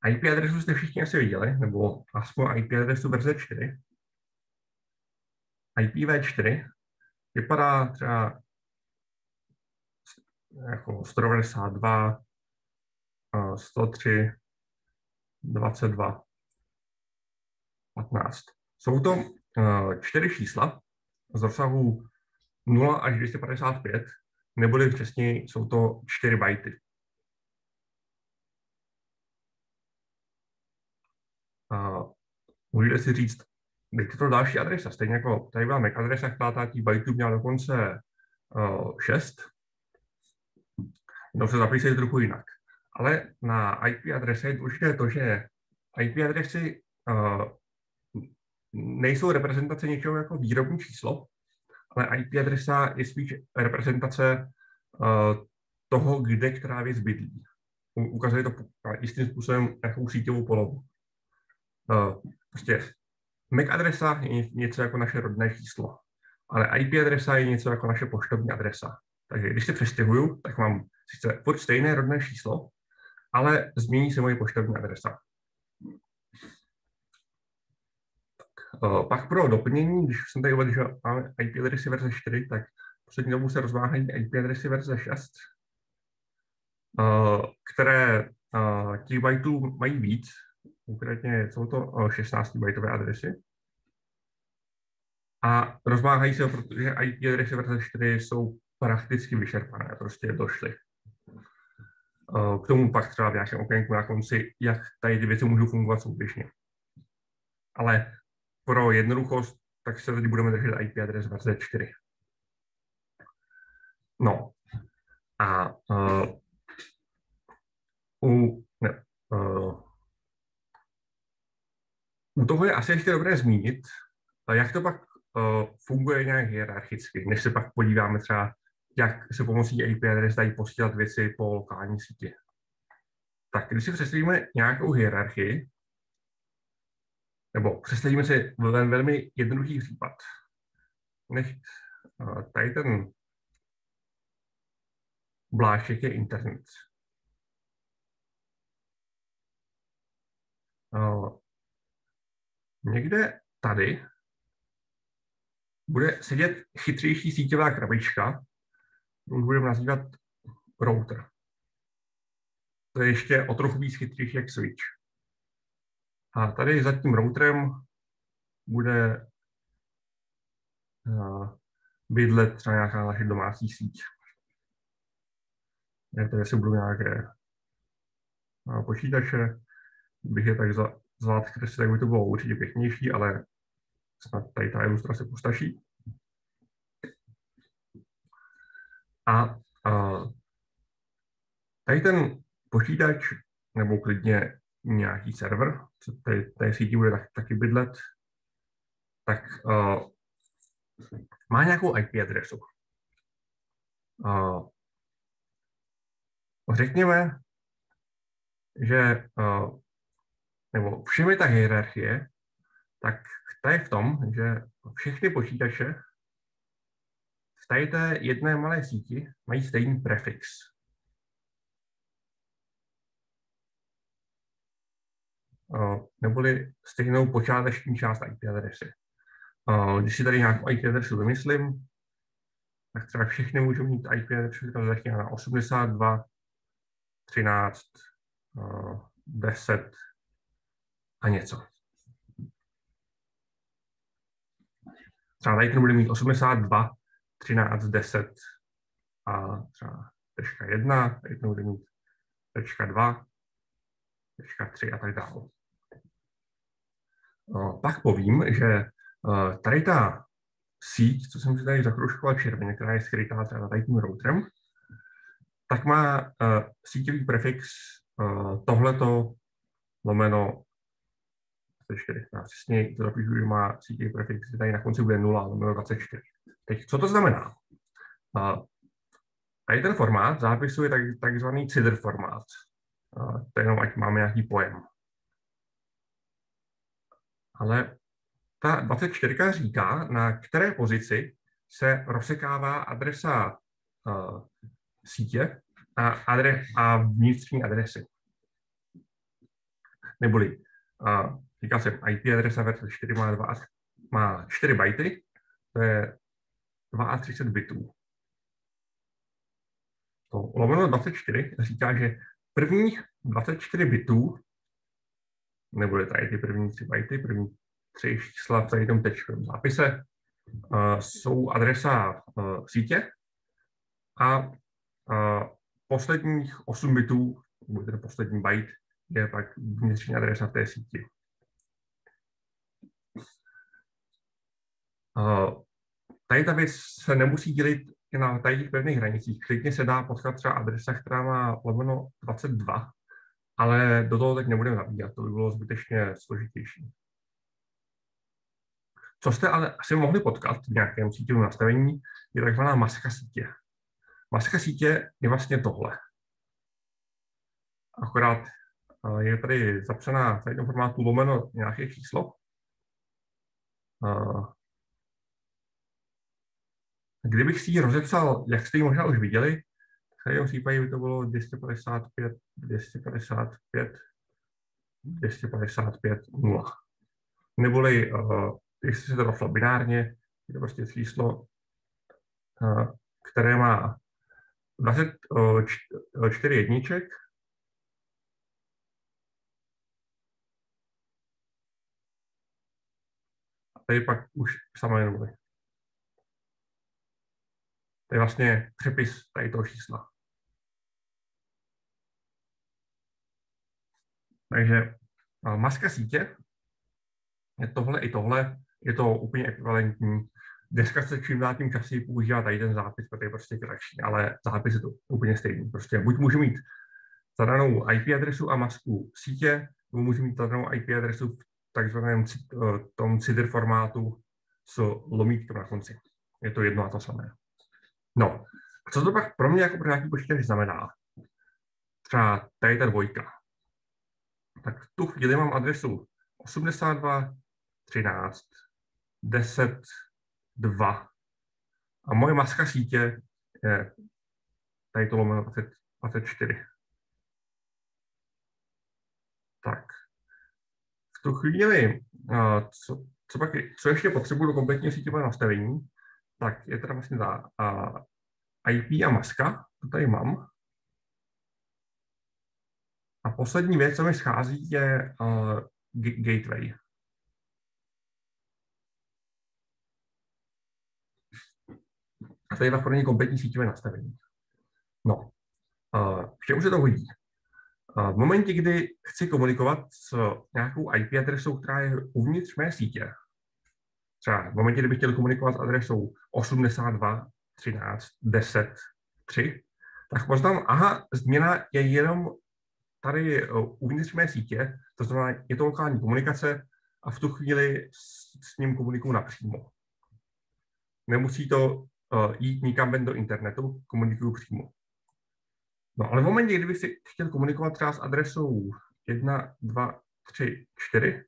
I P adresu jste všichni asi viděli, nebo aspoň I P adresu verze čtyři. I P v čtyři vypadá třeba jako sto devadesát dva, sto tři, dvacet dva, patnáct. Jsou to čtyři čísla z rozsahu nula až dvě stě padesát pět, neboli přesně jsou to čtyři bajty. Můžete si říct, dejte to další adresa, stejně jako tady byla M A C adresa, která těch bajtů měla dokonce šest. No, se zapíše trochu jinak. Ale na I P adrese je určitě to, že I P adresy uh, nejsou reprezentace něčeho jako výrobní číslo, ale I P adresa je spíš reprezentace uh, toho, kde která věc bydlí. Ukazuje to jistým způsobem nějakou síťovou polohu. Uh, prostě M A C adresa je něco jako naše rodné číslo, ale I P adresa je něco jako naše poštovní adresa. Takže když se přestěhuju, tak mám sice pod stejné rodné číslo, ale změní se moje poštovní adresa. Tak, uh, pak pro doplnění, když jsem tady uvedl, že máme I P adresy verze čtyři, tak poslední dobou se rozváhají I P adresy verze šest, uh, které uh, těch bajtů mají víc, konkrétně jsou to uh, šestnáctibajtové adresy. A rozváhají se, protože I P adresy verze čtyři jsou prakticky vyčerpané, prostě došly. K tomu pak třeba v nějakém okénku na konci, jak tady ty věci můžou fungovat souběžně. Ale pro jednoduchost, tak se tady budeme držet I P adres verze čtyři. No a uh, u, ne, uh, u toho je asi ještě dobré zmínit, jak to pak uh, funguje nějak hierarchicky, než se pak podíváme třeba, jak se pomocí í pé adres dají posílat věci po lokální síti. Tak když si představíme nějakou hierarchii, nebo představíme si velmi jednoduchý případ, než uh, tady ten blášek je internet. Uh, někde tady bude sedět chytřejší síťová krabička, kterou budeme nazývat router. To je ještě o trochu víc chytřejší jak switch. A tady za tím routerem bude uh, bydlet třeba nějaká naše domácí síť. Já tady si budu nějaké počítače, bych je tak zvládl kreslit, tak by to bylo určitě pěknější, ale snad tady ta ilustrace postačí. A, a tady ten počítač, nebo klidně nějaký server, co tady, tady síti bude tak, taky bydlet, tak a, má nějakou í pé adresu. A, Řekněme, že nebo všemi ta hierarchie, tak ta je v tom, že všechny počítače v tady té jedné malé síti mají stejný prefix. Neboli stejnou počáteční část í pé adresy. Když si tady nějakou í pé adresu vymyslím, tak třeba všechny můžou mít í pé adresu, která začíná na osmdesát dva, třináct, deset a něco. Třeba tady ten bude mít osmdesát dva, třináct, deset a třeba tečka jedna, tady ten bude mít tečka dva, tečka tři a tak dále. No, pak povím, že tady ta síť, co jsem si tady zakruškoval červeně, která je skrytá třeba tady tím routerem, tak má uh, síťový prefix uh, tohleto lomeno, přesně to zapíšu, že má síťový prefix, tady na konci bude nula lomeno dvacet čtyři. Teď, co to znamená? Uh, tady ten formát zápisu je tak, takzvaný C I D R formát. Uh, to jenom, ať máme nějaký pojem. Ale ta dvacet čtyři říká, na které pozici se rozsekává adresa uh, sítě a, adres, a vnitřní adresy. Neboli, a, říkal jsem, í pé adresa verze čtyři má, dva, má čtyři byty, to je třicet dva bitů. To lomeno dvacet čtyři říká, že prvních dvacet čtyři bitů, neboli tady ty první tři byty, první tři čísla v tady tom tečkovém zápise, a, jsou adresa a, sítě a Uh, posledních osm bitů, nebo ten poslední byte, je pak vnitřní adresa v té síti. Uh, tady ta věc se nemusí dělit i na tady těch pevných hranicích. Klidně se dá potkat třeba adresa, která má lomeno dvacet dva, ale do toho teď nebudeme zabíhat, to by bylo zbytečně složitější. Co jste ale asi mohli potkat v nějakém síťovém nastavení, je takzvaná maska sítě. Maska sítě je vlastně tohle. Akorát je tady zapsaná v tom formátu lomeno nějaké číslo, kdybych si ji rozepsal, jak jste ji možná už viděli, v takovém případě by to bylo dvě stě padesát pět, dvě stě padesát pět, dvě stě padesát pět, nula. Neboli, když se to došlo binárně, je to prostě číslo, které má dvacet čtyři jedniček a tady pak už samé nuly. To je vlastně přepis tady toho čísla. Takže maska sítě je tohle i tohle, je to úplně ekvivalentní Dneska se čím dál tím častěji používá tady ten zápis, protože je prostě kratší, ale zápis je to úplně stejný. Prostě buď můžu mít zadanou í pé adresu a masku sítě, nebo můžu mít zadanou í pé adresu v takzvaném tom C I D R formátu s lomítkem na konci. Je to jedno a to samé. No, co to pak pro mě jako pro nějaký počítač znamená? Třeba tady ta dvojka. Tak v tu chvíli mám adresu osmdesát dva tečka třináct tečka deset tečka dva a moje maska sítě je tady to lomeno dvacet čtyři. Tak, v tu chvíli, co, co, pak je, co ještě potřebuji do kompletního síťového nastavení, tak je teda vlastně ta a, í pé a maska, to tady mám. A poslední věc, co mi schází, je uh, gateway. A to je vlastně kompletní síťové nastavení. No, uh, k čemu se to hodí? Uh, v momentě, kdy chci komunikovat s nějakou í pé adresou, která je uvnitř mé sítě, třeba v momentě, kdybych chtěl komunikovat s adresou osmdesát dva tečka třináct tečka deset tečka tři, tak poznám, aha, změna je jenom tady uvnitř mé sítě, to znamená, je to lokální komunikace a v tu chvíli s, s ním komunikuju napřímo. Nemusí to uh, jít nikam ven do internetu, komunikuju přímo. No ale v momentě, kdybych si chtěl komunikovat třeba s adresou jedna, dva, tři, čtyři,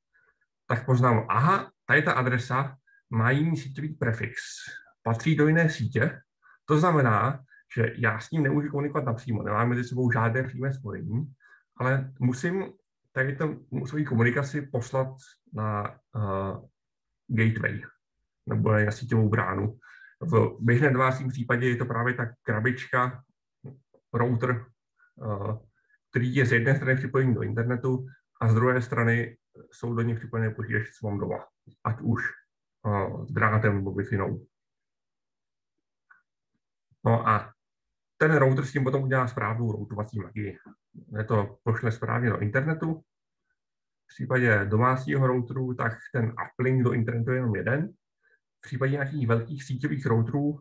tak poznám, aha, tady ta adresa má jiný síťový prefix, patří do jiné sítě, to znamená, že já s ním nemůžu komunikovat napřímo, nemám mezi sebou žádné přímé spojení, ale musím tady tu svoji komunikaci poslat na uh, gateway, nebo na síťovou bránu. V běžném domácím případě je to právě ta krabička, router, uh, který je z jedné strany připojený do internetu a z druhé strany jsou do něj připojené počítače, co mám doma, ať už uh, drátem nebo Wi-Finou. No a ten router s tím potom udělá správnou routovací magii. Je to pošle správně do internetu. V případě domácího routeru, tak ten uplink do internetu je jenom jeden. V případě nějakých velkých síťových routerů,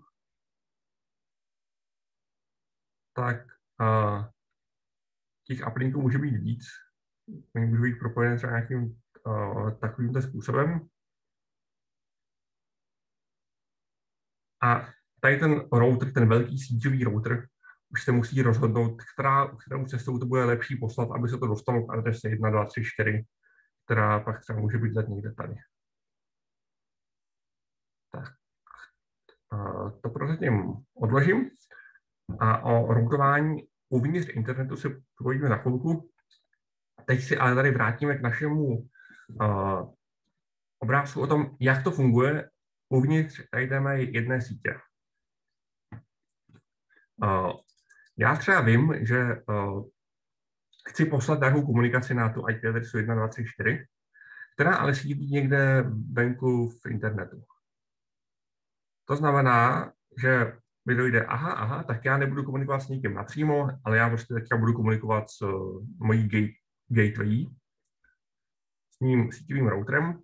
tak uh, těch uplinků může být víc. Oni můžou být propojené třeba nějakým uh, takovýmto způsobem. A tady ten router, ten velký síťový router, už se musí rozhodnout, která, kterou cestou to bude lepší poslat, aby se to dostalo k adrese jedna, dva, tři, čtyři, která pak třeba může být někde tady. Tak, a to prozatím odložím a o routování uvnitř internetu se povídáme na chvilku. Teď si ale tady vrátíme k našemu uh, obrázku o tom, jak to funguje uvnitř tady jdeme jedné sítě. Uh, já třeba vím, že uh, chci poslat nějakou komunikaci na tu í pé adresu jedna, dva, tři, čtyři, která ale sídlí někde venku v internetu. To znamená, že mi dojde, aha, aha, tak já nebudu komunikovat s nikým napřímo, ale já prostě teďka budu komunikovat s uh, mojí gate, gateway, s mým síťovým routerem.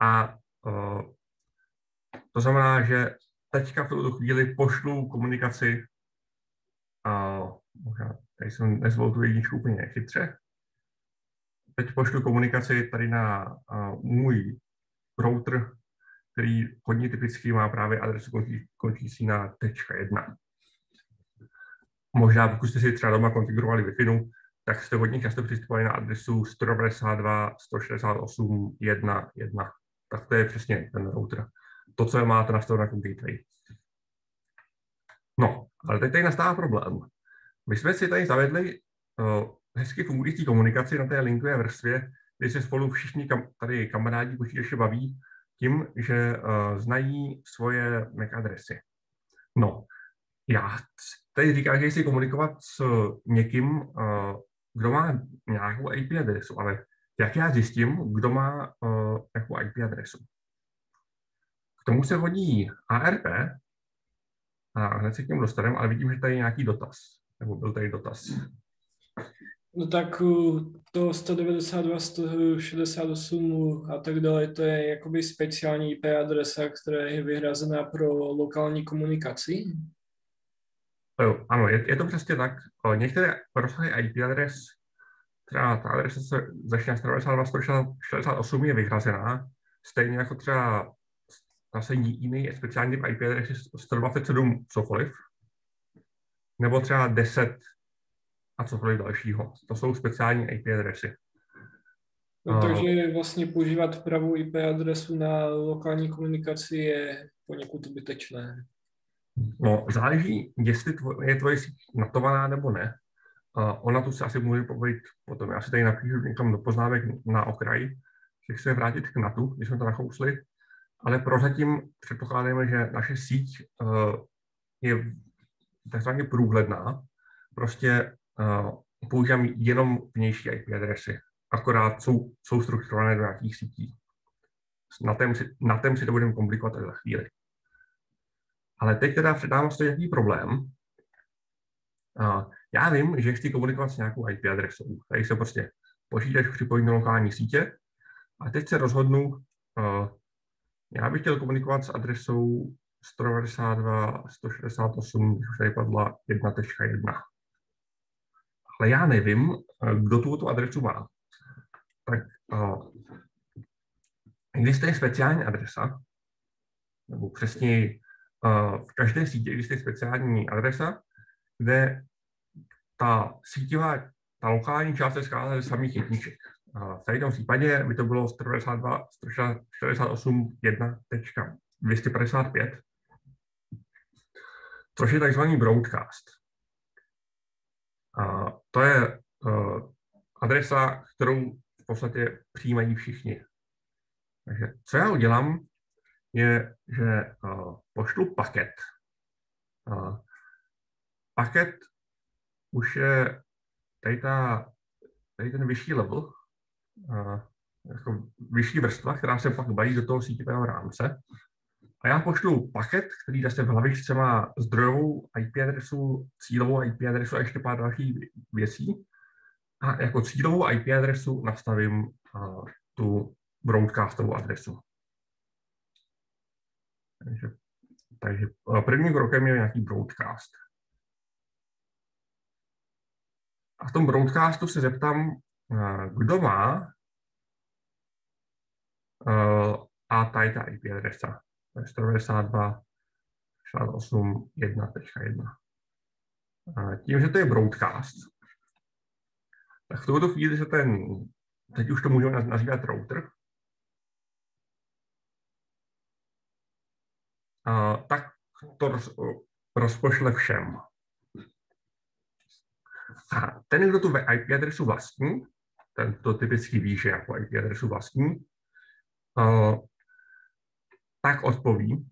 A uh, to znamená, že teďka v tuto chvíli pošlu komunikaci, a možná tady jsem nezvolil tu jedničku úplně chytře, teď pošlu komunikaci tady na a, můj router, který hodně typicky má právě adresu končící na tečka jedna. Možná pokud jste si třeba doma konfigurovali Wi-Fi, tak jste hodně často přistupovali na adresu sto devadesát dva tečka sto šedesát osm tečka jedna tečka jedna. Tak to je přesně ten router. To, co máte nastaveno jako gateway. No, ale teď tady nastává problém. My jsme si tady zavedli uh, hezky fungující komunikaci na té linkové vrstvě, kdy se spolu všichni kam, tady kamarádi počítače baví tím, že uh, znají svoje M A C adresy. No, já tady říkám, že chci komunikovat s někým, uh, kdo má nějakou í pé adresu, ale jak já zjistím, kdo má uh, nějakou í pé adresu? K tomu se hodí A R P, a hned se k němu dostaneme, ale vidím, že tady je nějaký dotaz, nebo byl tady dotaz. No tak to sto devadesát dva, sto šedesát osm a tak dále, to je jakoby speciální í pé adresa, která je vyhrazená pro lokální komunikaci? Jo, ano, je, je to přesně tak. Některé rozsahy í pé adres, třeba ta adresa se začíná sto devadesát dva, sto šedesát osm je vyhrazená, stejně jako třeba zase jiný speciální í pé adresy sto dvacet sedm cokoliv, nebo třeba deset a cokoliv dalšího. To jsou speciální í pé adresy. No, takže vlastně používat pravou í pé adresu na lokální komunikaci je poněkud zbytečné. No, záleží, jestli tvo, je tvoje síť natovaná nebo ne. Uh, ona tu se asi může pobavit potom. Já si tady napíšu někam do poznámek na okraj, že chci vrátit k natu, když jsme to nachousli, ale prozatím předpokládáme, že naše síť uh, je takzvaně průhledná. Prostě uh, používám jenom vnější í pé adresy, akorát jsou, jsou strukturované do nějakých sítí. Na tém si, na tém si to budeme komplikovat za chvíli. Ale teď teda předám se nějaký problém. Uh, já vím, že chci komunikovat s nějakou í pé adresou. Tady se prostě počítač připojí do lokální sítě a teď se rozhodnu, uh, já bych chtěl komunikovat s adresou sto devadesát dva, sto šedesát osm, už tady padla jedna tečka jedna. Ale já nevím, kdo tu adresu má. Tak uh, existuje speciální adresa, nebo přesněji uh, v každé síti existuje speciální adresa, kde ta síťová, ta lokální část se skládá ze samých jedniček. Uh, v tady tom případě by to bylo sto devadesát dva, sto šedesát osm, jedna tečka dvě stě padesát pět, což je takzvaný broadcast. A to je uh, adresa, kterou v podstatě přijímají všichni. Takže co já udělám, je, že uh, pošlu paket. Uh, paket už je tady, ta, tady ten vyšší level, uh, jako vyšší vrstva, která se pak balí do toho síťového rámce. A já pošlu paket, který zase v hlavičce má zdrojovou í pé adresu, cílovou í pé adresu a ještě pár dalších věcí. A jako cílovou í pé adresu nastavím uh, tu broadcastovou adresu. Takže, takže prvním krokem je nějaký broadcast. A v tom broadcastu se zeptám, uh, kdo má uh, a tady ta í pé adresa. sto devadesát dva, šedesát osm, jedna tečka jedna. Tím, že to je broadcast, tak v tuto chvíli se ten, teď už to můžeme nazývat router, a tak to roz, rozpošle všem. A ten, kdo tu í pé adresu vlastní, ten to typicky ví, že jako í pé adresu vlastní, a tak odpoví.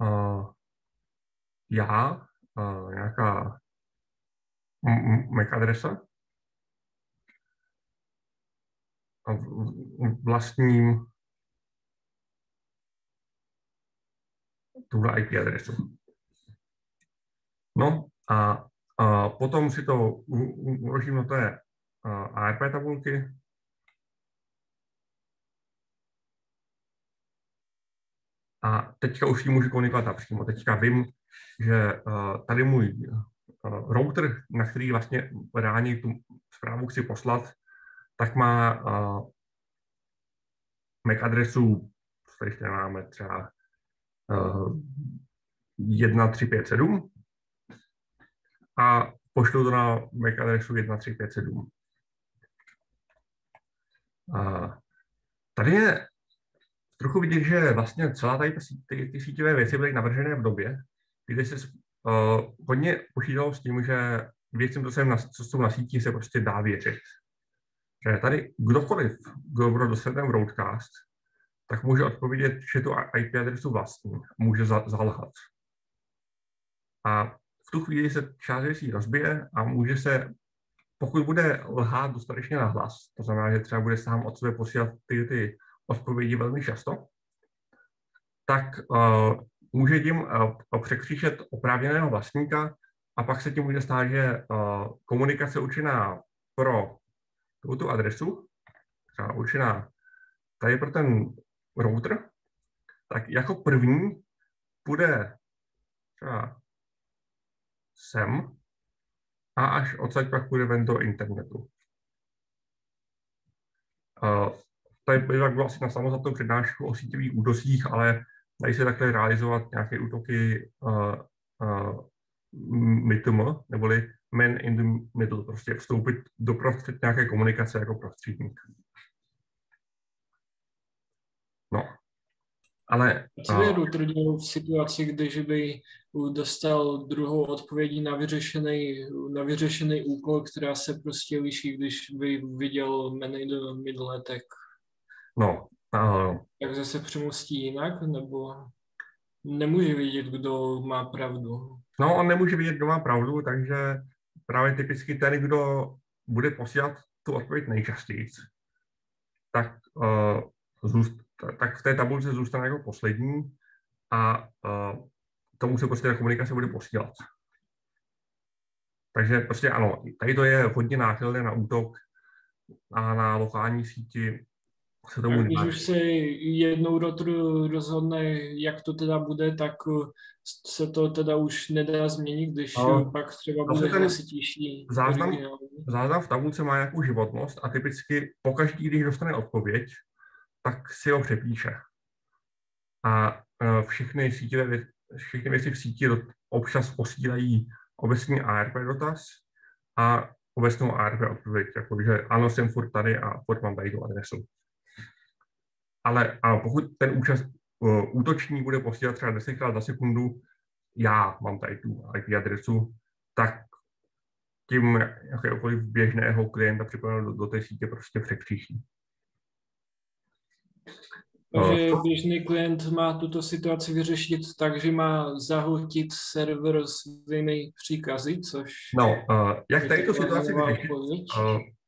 Uh, já, uh, nějaká M A C adresa, a vlastním tuhle í pé adresu. No a Uh, potom si to uložím na té uh, A R P tabulky. A teďka už ji můžu komunikovat napřímo. Teďka vím, že uh, tady můj uh, router, na který vlastně reálně tu zprávu chci poslat, tak má uh, M A C adresu, tady ještě máme třeba uh, jedna tři pět sedm. A pošlu to na M A C adresu jedna tři pět sedm. A tady je trochu vidět, že vlastně celá tady ty, ty síťové věci byly navržené v době, kdy se uh, hodně počítalo s tím, že věcem, co jsou na síti, se prostě dá věřit. Že tady kdokoliv, kdo bude dostat ten broadcast, tak může odpovědět, že tu í pé adresu vlastní, může zalhat. A v tu chvíli se část věcí rozbije a může se, pokud bude lhát dostatečně nahlas, to znamená, že třeba bude sám od sebe posílat ty, ty odpovědi velmi často, tak uh, může tím překřížet oprávněného vlastníka a pak se tím může stát, že komunikace určená pro tuto adresu, třeba určená tady pro ten router, tak jako první půjde třeba sem a až odsaď pak půjde ven do internetu. Tady bylo asi na samostatnou přednášku o síťových údosích, ale dají se takhle realizovat nějaké útoky uh, uh, M I T M, neboli man in the middle, prostě vstoupit do prostřed nějaké komunikace jako prostředník. No, ale... Co by router dělal v situaci, když by dostal druhou odpovědí na vyřešený, na vyřešený úkol, která se prostě liší, když by viděl man in the middle, tak... No. Aha. Tak zase přemostí jinak, nebo nemůže vidět, kdo má pravdu? No, on nemůže vidět, kdo má pravdu, takže právě typicky ten, kdo bude posílat tu odpověď nejčastěji, tak, uh, zůst, tak v té tabulce zůstane jako poslední a uh, tomu se prostě ta komunikace bude posílat. Takže prostě ano, tady to je hodně náchylné na útok a na lokální síti. A když už se jednou router rozhodne, jak to teda bude, tak se to teda už nedá změnit, když no, pak třeba bude hlasitější. Záznam, záznam v tabulce má nějakou životnost a typicky pokaždý, když dostane odpověď, tak si ho přepíše. A všechny, sítě, všechny věci v síti občas posílají obecný A R P dotaz a obecnou A R P odpověď, jakože ano, jsem furt tady a furt mám tady tu adresu. Ale a pokud ten účast, uh, útočník bude posílat třeba desetkrát za sekundu, já mám tady tu I P adresu, tak tím jakéhokoliv běžného klienta připojeného do, do té sítě prostě překříží. Takže uh, běžný klient má tuto situaci vyřešit tak, že má zahltit server svými příkazy, což... No, uh, jak tady tu situaci vyřešit, uh,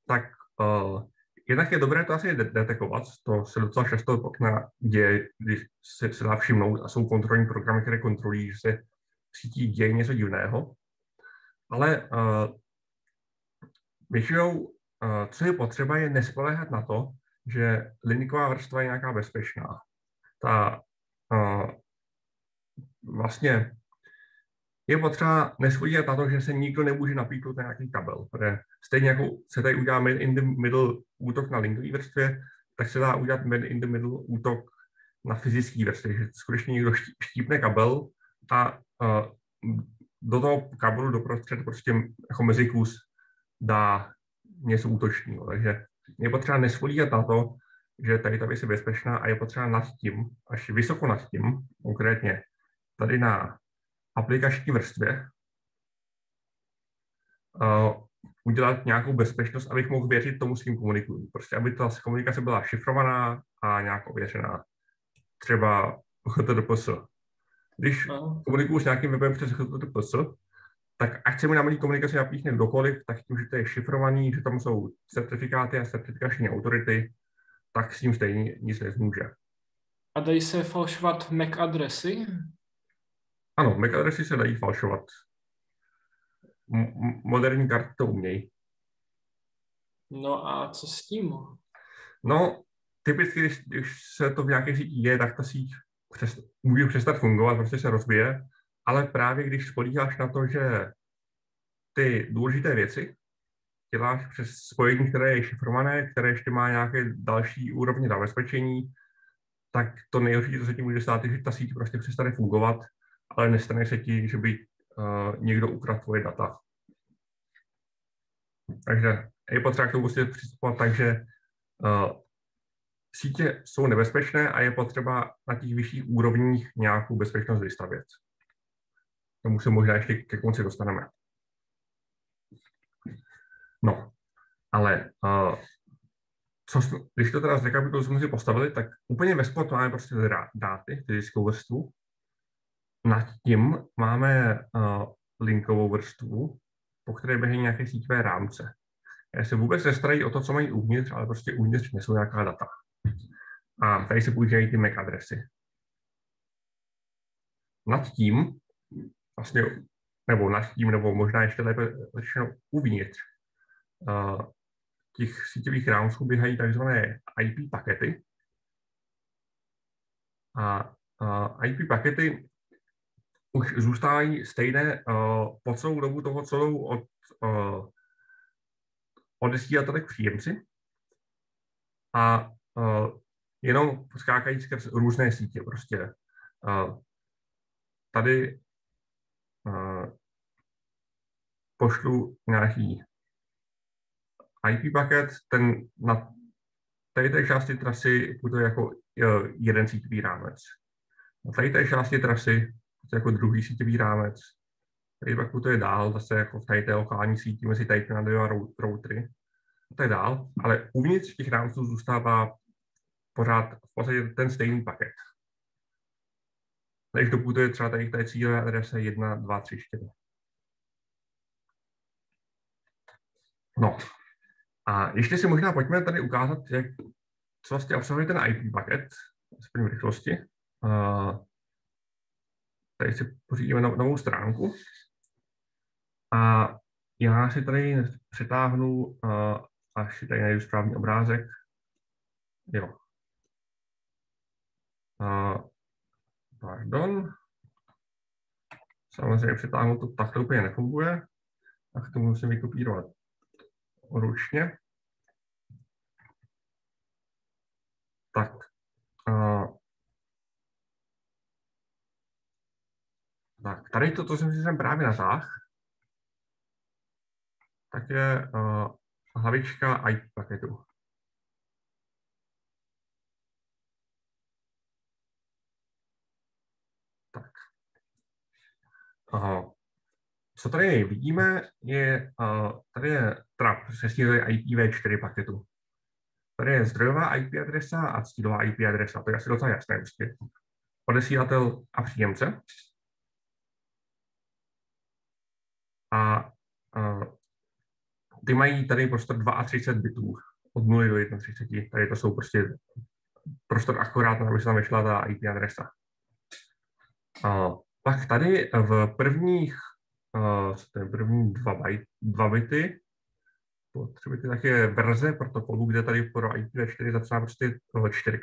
tak... Uh, Jednak je dobré to asi detekovat, to se docela často pokna děje, když se, se dá všimnout a jsou kontrolní programy, které kontrolují, že se v síti děje něco divného. Ale uh, většinou, uh, co je potřeba, je nespoléhat na to, že linková vrstva je nějaká bezpečná. Ta uh, vlastně je potřeba nespoléhat na to, že se nikdo nemůže napíknout na nějaký kabel, protože stejně jako se tady udělá man in the middle útok na linkové vrstvě, tak se dá udělat man in the middle útok na fyzické vrstvě, že skutečně někdo štípne kabel a uh, do toho kabelu doprostřed prostě jako mezi kus dá něco útočného. Takže je potřeba nespoléhat na to, že tady ta věc je bezpečná a je potřeba nad tím, až vysoko nad tím, konkrétně tady na aplikační vrstvě uh, udělat nějakou bezpečnost, abych mohl věřit tomu, s kým komunikuju. Prostě, aby ta komunikace byla šifrovaná a nějak ověřená. Třeba H T T P S. Když no. komunikuju s nějakým webem přes H T T P S, tak ať se mi na mé komunikaci napíchne kdokoliv, tak tím, že to je šifrovaný, že tam jsou certifikáty a certifikační autority, tak s tím stejně nic nezmůže. A dají se falšovat M A C adresy? Ano, M A C adresy se dají falšovat. M- moderní karty to umějí. No a co s tím? No, typicky, když, když se to v nějaké síti děje, tak ta síť přes, může přestat fungovat, prostě se rozbije, ale právě když spolíháš na to, že ty důležité věci děláš přes spojení, které je šifrované, které ještě má nějaké další úrovně zabezpečení, tak to nejhorší, co se ti může stát, je, že ta síť prostě přestane fungovat, ale nestane se ti, že by Uh, někdo ukradl tvoje data. Takže je potřeba k tomu přistupovat tak, že uh, sítě jsou nebezpečné a je potřeba na těch vyšších úrovních nějakou bezpečnost vystavět. Tomu se možná ještě ke konci dostaneme. No, ale uh, co, když to teda zrekapituluji, jsme si postavili, tak úplně ve spodu máme prostě dáty, fyzickou vrstvu. Nad tím máme uh, linkovou vrstvu, po které běhají nějaké síťové rámce. Já se vůbec nestarají o to, co mají uvnitř, ale prostě uvnitř nejsou nějaká data. A tady se používají ty M A C adresy. nad tím, vlastně, nebo nad tím, nebo možná ještě lépe řečeno uvnitř uh, těch síťových rámců běhají takzvané I P pakety. A uh, I P pakety už zůstávají stejné uh, po celou dobu toho, co jdou od uh, odesílatele k příjemci a uh, jenom skákají skrz různé sítě. Prostě uh, tady uh, pošlu nějaký I P paket, ten na tady té části trasy bude jako uh, jeden síťový rámec. Na tady té části trasy jako druhý síťový rámec. Tady pak to je dál, zase jako v tady té lokální síti mezi tady na dvěma routery. To je dál, ale uvnitř těch rámců zůstává pořád v podstatě ten stejný paket. Když doputuje třeba tady té cílové adrese jedna, dva, tři, čtyři. No a ještě si možná pojďme tady ukázat, jak, co vlastně obsahuje ten I P paket, aspoň v rychlosti. Uh, Tady si pořídíme novou stránku a já si tady přetáhnu, až si tady najdu správný obrázek. Jo. A, pardon. Samozřejmě přetáhnu to takto úplně nefunguje, tak to musím vykopírovat ručně. Tak. A, Tak, tady to, co jsem si sem právě natáhl, tak je uh, hlavička I P paketu. Tak. Uh, co tady vidíme, je, uh, tady je trap se stílem I P v čtyři paketu. Tady je zdrojová I P adresa a cílová I P adresa, to je asi docela jasné. Odesílatel a příjemce. A, a ty mají tady prostor třicet dva bitů, od nuly do třiceti jedna. Tady to jsou prostě prostor akorát, aby se tam vyšla ta I P adresa. A pak tady v prvních a, první dva, byt, dva bity, tři bity, tak je verze protokolu, kde tady pro I P v čtyři zapsána prostě čtyři.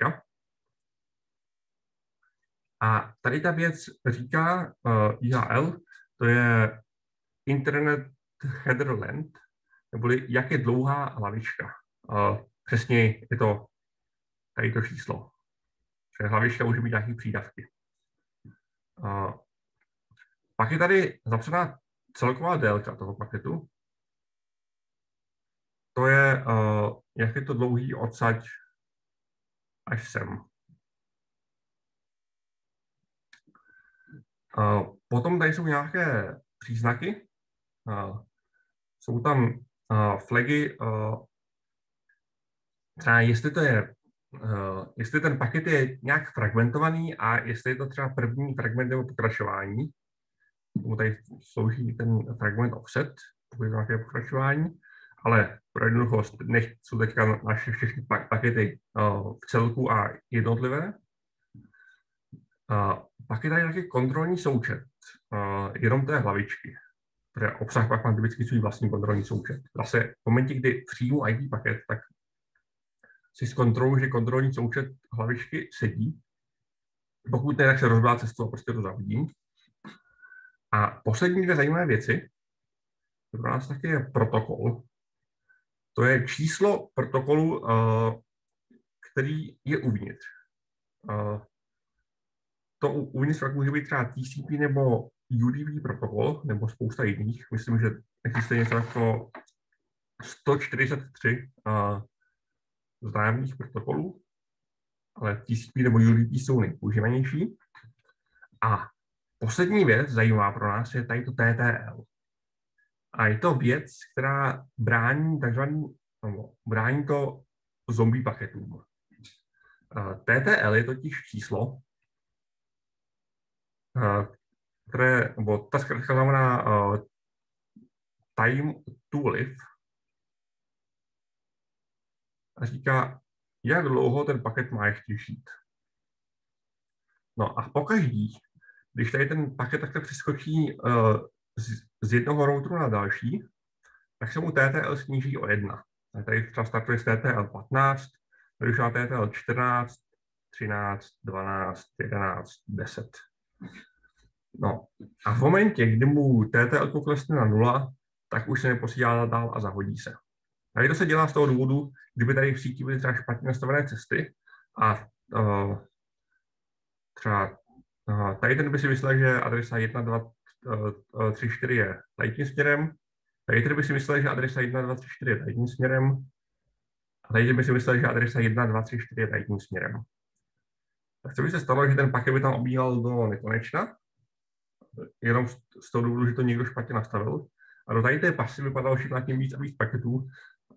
A tady ta věc říká I H L, to je Internet Header Length, neboli jak je dlouhá hlavička. Uh, přesněji je to tady to číslo. Protože hlavička může mít nějaké přídavky. Uh, pak je tady zapsaná celková délka toho paketu. To je, uh, jak je to dlouhý odsaď až sem. Uh, potom tady jsou nějaké příznaky. Uh, jsou tam uh, flagy, uh, třeba jestli to je, uh, jestli ten paket je nějak fragmentovaný a jestli je to třeba první fragment nebo pokračování. Tady slouží ten fragment offset, pokud je to nějaké pokračování, ale pro jednoduchost, než jsou teďka naše všechny pakety uh, v celku a jednotlivé. Uh, pak je tady nějaký kontrolní součet, uh, jenom té hlavičky. Protože obsah pak má typicky svůj vlastní kontrolní součet. Zase v momentě, kdy přijmu I P paket, tak si zkontroluji, že kontrolní součet hlavičky sedí. Pokud ne, tak se rozběhá cestu a prostě to zahodím. A poslední dvě zajímavé věci, pro nás taky je protokol. To je číslo protokolu, uh, který je uvnitř. Uh, To uvnitř pak může být třeba T C P nebo U D P protokol, nebo spousta jiných. Myslím, že existuje něco jako sto čtyřicet tři uh, známých protokolů, ale T C P nebo U D P jsou nejpoužívanější. A poslední věc zajímavá pro nás je tady to T T L. A je to věc, která brání takzvaný, no, brání to zombie paketům. Uh, T T L je totiž číslo, které, nebo ta zkrátka znamená uh, time to live a říká, jak dlouho ten paket má ještě žít. No a pokaždý, když tady ten paket takhle přeskočí uh, z, z jednoho routeru na další, tak se mu T T L sníží o jedna. A tady třeba startuje z T T L patnáct, když má T T L čtrnáct, třináct, dvanáct, jedenáct, deset. No a v momentě, kdy mu T T L poklesne na nula, tak už se neposílá dál a zahodí se. Tady to se dělá z toho důvodu, kdyby tady v síti byly třeba špatně nastavené cesty a uh, třeba uh, tady ten by si myslel, že adresa jedna dva tři čtyři je tady tím směrem, tady ten by si myslel, že adresa jedna dva tři čtyři je tady tím směrem a tady ten by si myslel, že adresa jedna dva tři čtyři je tady tím směrem. Tak co by se stalo, že ten paket by tam obíhal do nekonečna, jenom z toho důvodu, že to někdo špatně nastavil. A do tady té pasy vypadalo všechno tím víc a víc paketů.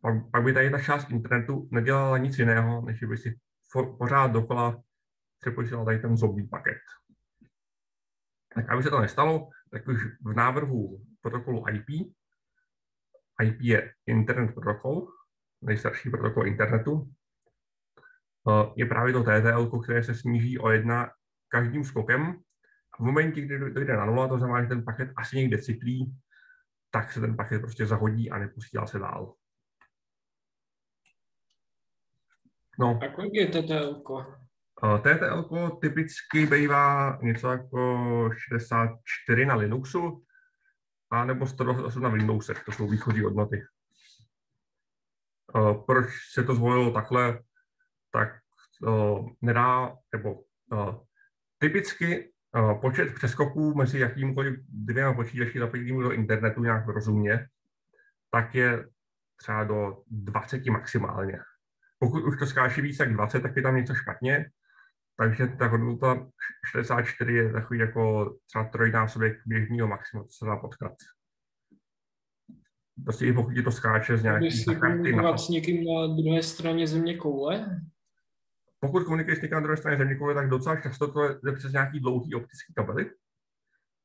Pak, pak by tady ta část internetu nedělala nic jiného, než by si for, pořád dokola přepočítal tady ten zombie paket. Tak aby se to nestalo, tak už v návrhu protokolu I P, I P je internet protokol, nejstarší protokol internetu, je právě to T T L, které se sníží o jedna každým skokem. A v momentě, kdy dojde na nula, to znamená, že ten paket asi někde cyklí, tak se ten paket prostě zahodí a neposílá se dál. No. A kolik je T T L? T T L typicky bývá něco jako šedesát čtyři na Linuxu a nebo sto dvacet osm na Windowsech, to jsou výchozí hodnoty. Proč se to zvolilo takhle, tak nedá, nebo typicky počet přeskoků mezi jakýmkoliv dvěma počítači zapojenými do internetu nějak rozumně, tak je třeba do dvaceti maximálně. Pokud už to skáčí víc jak dvacet, tak je tam něco špatně, takže ta hodnota šedesát čtyři je takový jako třeba trojnásobek běžného maxima, co se dá potkat. Prostě i pokud to skáče z nějakých... Můžeš komunikovat s někým na druhé straně země koule? Pokud komunikuješ někam na druhé straně zeměkoule, tak docela často to je přes nějaký dlouhý optický kabely.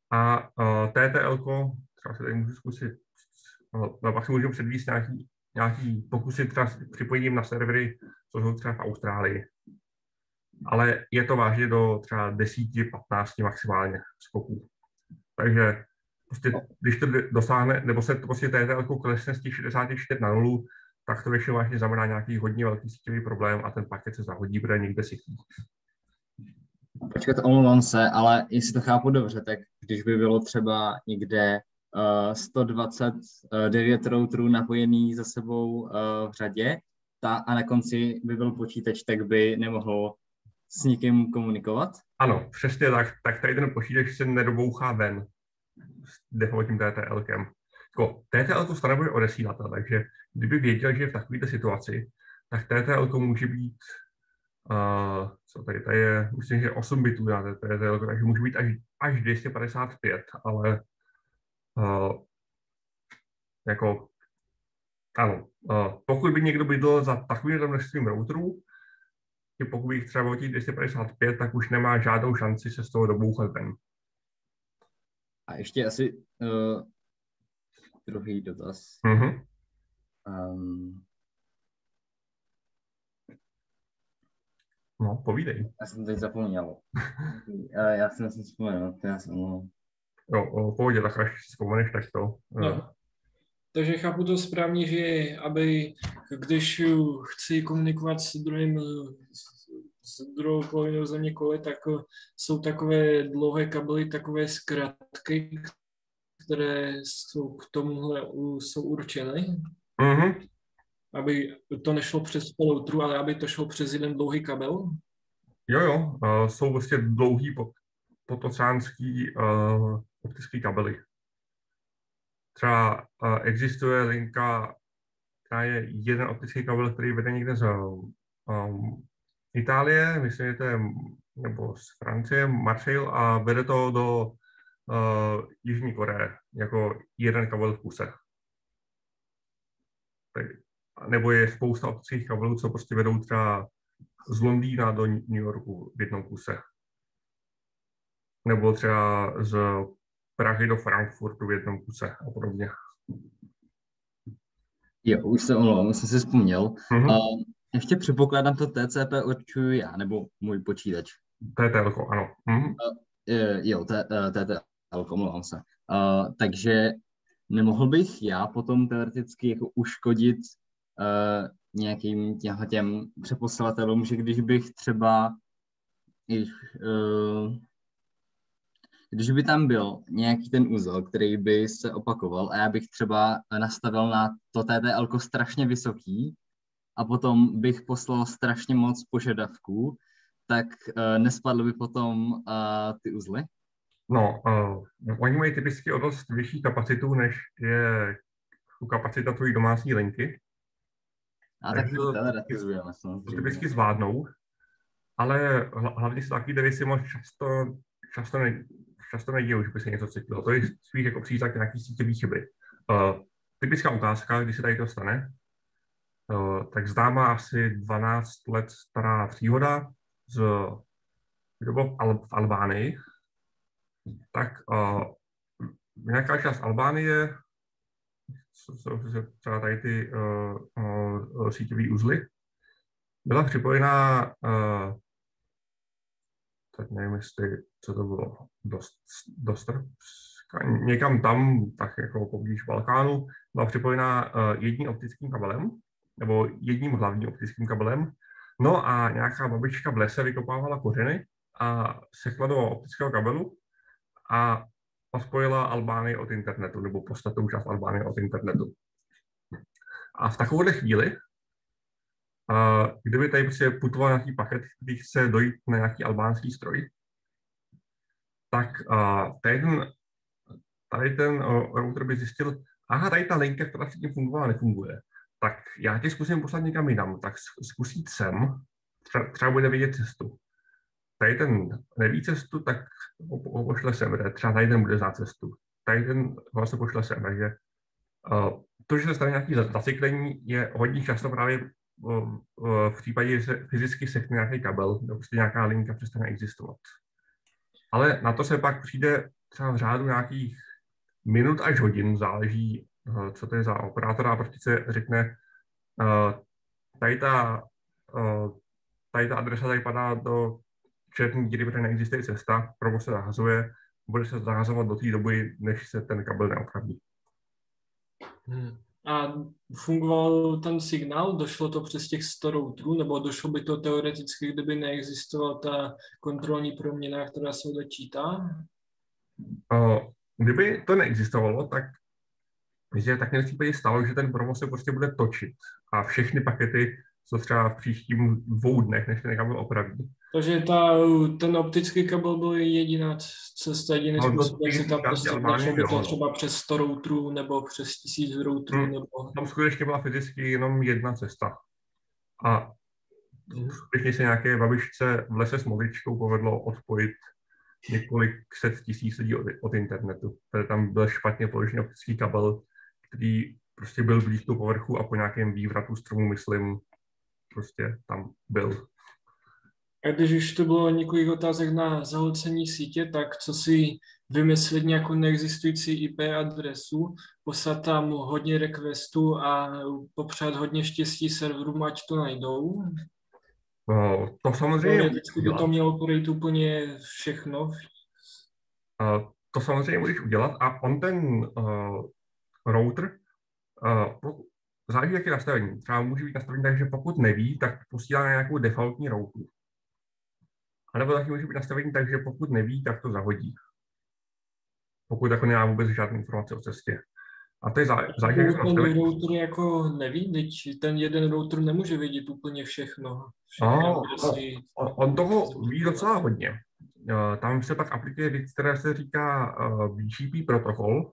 A uh, T T L ko, třeba se tady můžu zkusit, uh, pak si můžu předvíst nějaký, nějaký pokusy třeba s připojením na servery, co jsou třeba v Austrálii. Ale je to vážně do třeba deseti, patnácti maximálně skoků. Takže prostě, když to dosáhne, nebo se to prostě T T L ko klesne z těch šedesáti čtyř na nulu, tak to většinou vážně znamená nějaký hodně velký síťový problém a ten paket se zahodí, protože někde si chytí. Počkat, omlouvám se, ale jestli to chápu dobře, tak když by bylo třeba někde uh, sto dvacet devět routerů napojený za sebou uh, v řadě ta, a na konci by byl počítač, tak by nemohl s nikým komunikovat? Ano, přesně tak. Tak tady ten počítač se nedobouchá ven s defaultním T T L kem. T T L to stanovuje odesílatele, takže kdyby věděl, že je v takovéto situaci, tak T T L ko může být, uh, co tady, tady je, myslím, že osm bitů na T T L ko, takže může být až, až dvě stě padesát pět, ale uh, jako, ano, uh, pokud by někdo bydl za takovým množstvím routerů, i pokud by jich třeba hodí dvě stě padesát pět, tak už nemá žádnou šanci se z toho dobouchat ven. A ještě asi... Uh... druhý dotaz. Mm-hmm. um, no, povídej. Já jsem teď zapomněl. Já jsem si vzpomněl. Jo, pohodě, tak až si vzpomeneš, tak to. No. Takže chápu to správně, že aby, když chci komunikovat s druhým, s druhou polovinou země koule, tak jsou takové dlouhé kabely, takové zkratky, které jsou k tomuhle jsou určeny, mm-hmm. aby to nešlo přes polutru, ale aby to šlo přes jeden dlouhý kabel? Jo, jo, uh, jsou vlastně dlouhý potoceánský uh, optický kabely. Třeba uh, existuje linka, která je jeden optický kabel, který vede někde z um, Itálie, myslím, že to je, nebo z Francie, Marseille, a vede to do Uh, Jižní Koreje, jako jeden kabel v kuse. Tak, nebo je spousta optických kabelů, co prostě vedou třeba z Londýna do New Yorku v jednom kuse. Nebo třeba z Prahy do Frankfurtu v jednom kuse a podobně. Jo, už se omlouvám, jsem si vzpomněl. Uh-huh. Uh, ještě předpokládám, to T C P určuju já, nebo můj počítač. T T L ko, ano. Uh-huh. Uh, jo, T T L, omlouvám se. Uh, takže nemohl bych já potom teoreticky jako uškodit uh, nějakým těm přeposílatelům, že když bych třeba jich, uh, když by tam byl nějaký ten úzel, který by se opakoval a já bych třeba nastavil na to T T L strašně vysoký a potom bych poslal strašně moc požadavků, tak uh, nespadly by potom uh, ty uzly? No, uh, oni mají typicky o dost vyšší kapacitu, než je kapacita tvojí domácí linky. A tak to, to, to typicky zvládnou, ale hlavně se takové věci moc často, často, ne, často nedělou, že by se něco cítilo. To je spíš jako přízak nějaký síťový chyby. Uh, typická ukázka, když se tady to stane, uh, tak známá asi dvanáct let stará příhoda z doby v Albánii, tak uh, nějaká část Albánie, jsou třeba tady ty uh, uh, síťové uzly, byla připojená, uh, tak nevím, jestli, co to bylo, dost, dost, někam tam, tak jako poblíž Balkánu, byla připojená uh, jedním optickým kabelem, nebo jedním hlavním optickým kabelem. No a nějaká babička v lese vykopávala kořeny a sekla do optického kabelu a spojila Albánii od internetu, nebo podstatnou část Albánii od internetu. A v takovéhle chvíli, kdyby tady prostě putoval nějaký paket, který chce dojít na nějaký albánský stroj, tak tady ten, tady ten router by zjistil, aha, tady ta linka, která předtím fungovala, nefunguje. Tak já tě zkusím poslat někam jinam, tak zkusit sem, třeba, třeba bude vědět cestu. Tady ten neví cestu, tak ho pošle sem, třeba tady ten bude znát cestu. Tady ten vlastně pošle sem, takže uh, to, že se stane nějaké zacyklení, je hodně často právě uh, uh, v případě, že se fyzicky sekne nějaký kabel, nebo prostě nějaká linka přestane existovat. Ale na to se pak přijde třeba v řádu nějakých minut až hodin, záleží, uh, co to je za operátora, a prostě se řekne, uh, tady, ta, uh, tady ta adresa tady padá do černý díry, protože neexistuje cesta, provoz se zahazuje, bude se zahazovat do té doby, než se ten kabel neopraví. Hmm. A fungoval ten signál? Došlo to přes těch sto routerů, nebo došlo by to teoreticky, kdyby neexistovala ta kontrolní proměna, která se odečítá? O, kdyby to neexistovalo, tak že tak v případě stalo, že ten provoz se prostě bude točit a všechny pakety, co třeba v příštím dvou dnech, než ten kabel opraví. Takže ta, ten optický kabel byl jediná cesta, jediný způsob, jak se tam prostě bylo třeba přes sto routerů nebo přes tisíc routerů. Hmm. Nebo... Tam skutečně byla fyzicky jenom jedna cesta. A skutečně se nějaké babičce v lese s modličkou povedlo odpojit několik set tisíc lidí od, od internetu. Protože tam byl špatně položený optický kabel, který prostě byl blízko povrchu a po nějakém vývratu stromu, myslím, prostě tam byl. A když už to bylo několik otázek na zahlcení sítě, tak co si vymyslet nějakou neexistující I P adresu, poslat tam hodně requestů a popřát hodně štěstí serverům, ať to najdou? No, to samozřejmě by to mělo projít úplně všechno. Uh, to samozřejmě můžeš udělat a on ten uh, router uh, záleží, jak je nastavení. Třeba může být nastavení tak, že pokud neví, tak posílá na nějakou defaultní routu. A nebo taky může být nastavení tak, že pokud neví, tak to zahodí. Pokud jako nemá vůbec žádné informace o cestě. A to je záleží, jak nastavení. Ten router jako neví, teď ten jeden router nemůže vědět úplně všechno. všechno no, věci, on, on toho ví docela hodně. Tam se pak aplikuje věc, která se říká B G P protokol.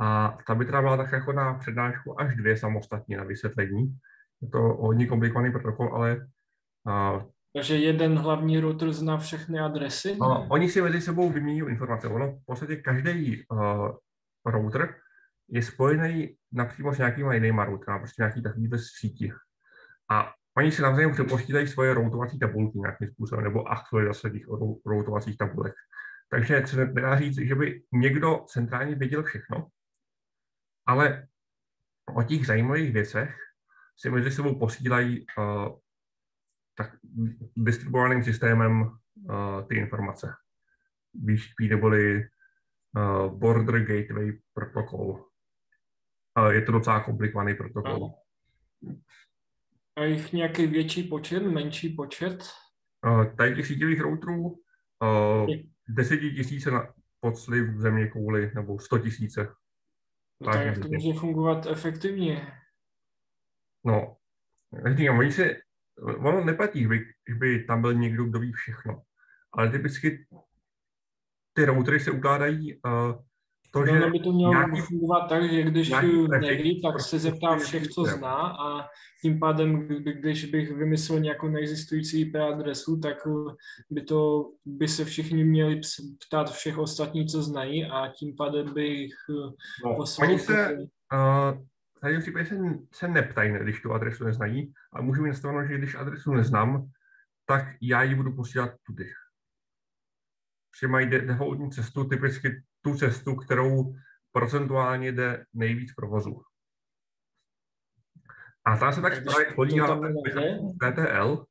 A ta by teda byla tak jako na přednášku až dvě samostatně na vysvětlení. Je to hodně komplikovaný protokol, ale... Uh, Takže jeden hlavní router zná všechny adresy? Uh, oni si mezi sebou vyměňují informace. Ono v podstatě každý uh, router je spojený napřímo s nějakýma jinýma routerama, prostě nějaký takovýhle sítí. A oni si navzájem přepočítají svoje routovací tabulky nějakým způsobem, nebo aktualizace těch routovacích tabulek. Takže se nedá říct, že by někdo centrálně věděl všechno, ale o těch zajímavých věcech si mezi sebou posílají uh, tak distribuovaným systémem uh, ty informace. B G P neboli uh, Border Gateway Protocol. Uh, je to docela komplikovaný protokol. A jich nějaký větší počet, menší počet? Uh, tady těch síťových routerů uh, deset tisíc na podslip v země kouli, nebo sto tisíc. No, tak jak to může fungovat efektivně? No, říkám, oni se, ono neplatí, že by tam byl někdo, kdo ví všechno. Ale typicky ty routery se ukládají uh, to, no, že... No, by to mělo nějaký, fungovat tak, že když neví, tak se zeptá všech, co zná, a tím pádem, když bych vymyslel nějakou neexistující I P adresu, tak by, to, by se všichni měli ptát všech ostatních, co znají, a tím pádem bych... No, oni se... Uh, tady v případě se, se neptají, ne, když tu adresu neznají, ale můžu mi nastaveno, že když adresu neznám, tak já ji budu posílat tudy. Že mají defaultní cestu, typicky tu cestu, kterou procentuálně jde nejvíc provozu. A ta se tak správně podívá T T L,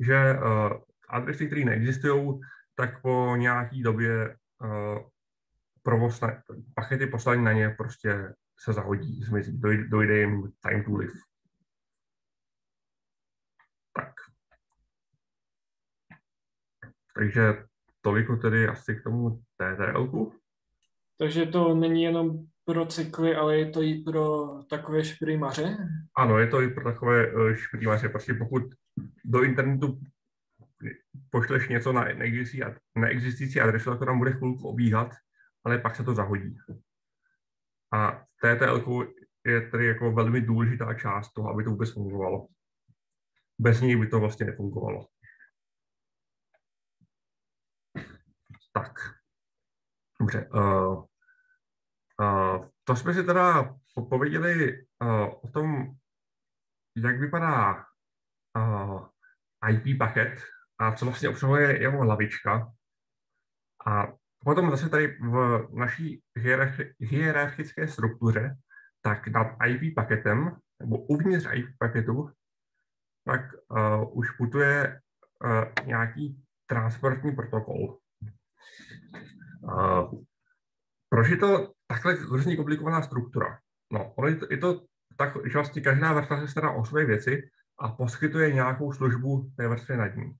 že uh, adresy, které neexistují, tak po nějaký době uh, provoz na, pakety poslání na ně prostě se zahodí, zmizí, dojde, dojde jim time to live. Tak. Takže toliko tedy asi k tomu T T L ku. Takže to není jenom pro cykly, ale je to i pro takové šprýmaře? Ano, je to i pro takové šprýmaře. Prostě pokud do internetu pošleš něco na neexistující adresu, tak to tam bude chvilku obíhat, ale pak se to zahodí. A T T L je tedy jako velmi důležitá část toho, aby to vůbec fungovalo. Bez ní by to vlastně nefungovalo. Tak, dobře. Uh, uh, to jsme si teda pověděli uh, o tom, jak vypadá uh, I P paket a co vlastně obsahuje jeho hlavička. A potom zase tady v naší hierarchi- hierarchické struktuře, tak nad I P paketem, nebo uvnitř I P paketu, tak uh, už putuje uh, nějaký transportní protokol. Uh, proč je to takhle hrozně komplikovaná struktura? No, ono je to, je to tak, že vlastně každá vrstva se stará o své věci a poskytuje nějakou službu té vrstvě nad ní.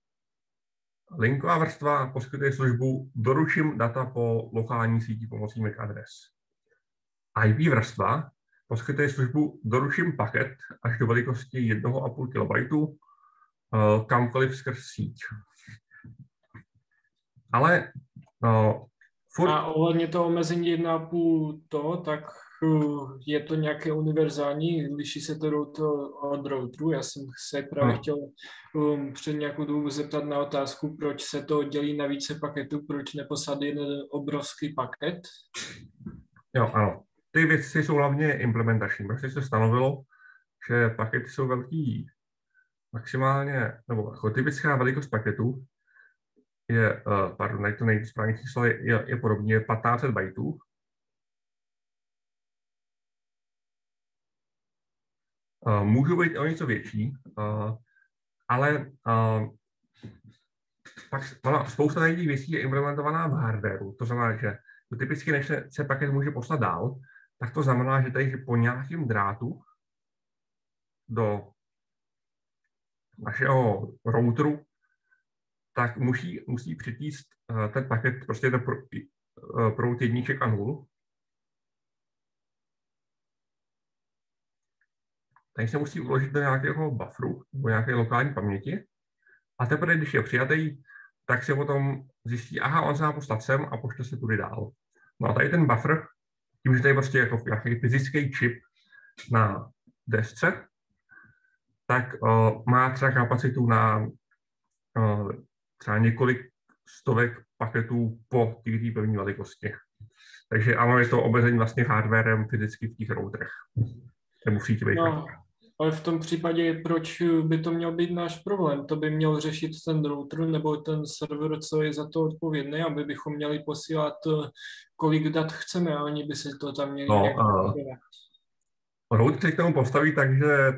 Linková vrstva poskytuje službu doručím data po lokální síti pomocí M A C adres. I P vrstva poskytuje službu doručím paket až do velikosti jedna celá pět kilobytu uh, kamkoliv skrz síť. Ale no, furt... A ohledně toho omezení jedna celá pět to, tak je to nějaké univerzální, liší se to od routeru. Já jsem se právě chtěl um, před nějakou dobu zeptat na otázku, proč se to dělí na více paketů, proč neposlat jeden obrovský paket? Jo, ano. Ty věci jsou hlavně implementační. Prostě se stanovilo, že pakety jsou velký maximálně, nebo jako typická velikost paketů je, uh, pardon, to nejvíc správné číslo je, je, je podobně patnáct set bajtů. Uh, můžou být o něco větší, uh, ale uh, pak, no, spousta těch věcí je implementovaná v hardwareu. To znamená, že to typicky, než se, se paket může poslat dál, tak to znamená, že tady že po nějakém drátu do našeho routeru tak musí, musí přitíst uh, ten paket, prostě ten prout uh, pro jedniček a nul. Tady se musí uložit do nějakého bufferu, do nějaké lokální paměti. A teprve, když je přijatý, tak se potom zjistí, aha, on se má poslat sem a pošle se tudy dál. No a tady ten buffer, tím, že tady prostě jako nějaký fyzický čip na desce, tak uh, má třeba kapacitu na uh, třeba několik stovek paketů po té pevné velikosti. Takže ano, je to obezení vlastně hardwarem fyzicky v těch routerech. Nemusíte být. No, ale v tom případě, proč by to měl být náš problém? To by měl řešit ten router nebo ten server, co je za to odpovědný, aby bychom měli posílat, kolik dat chceme, a oni by se to tam měli no, nějak uh, router se k tomu postaví, takže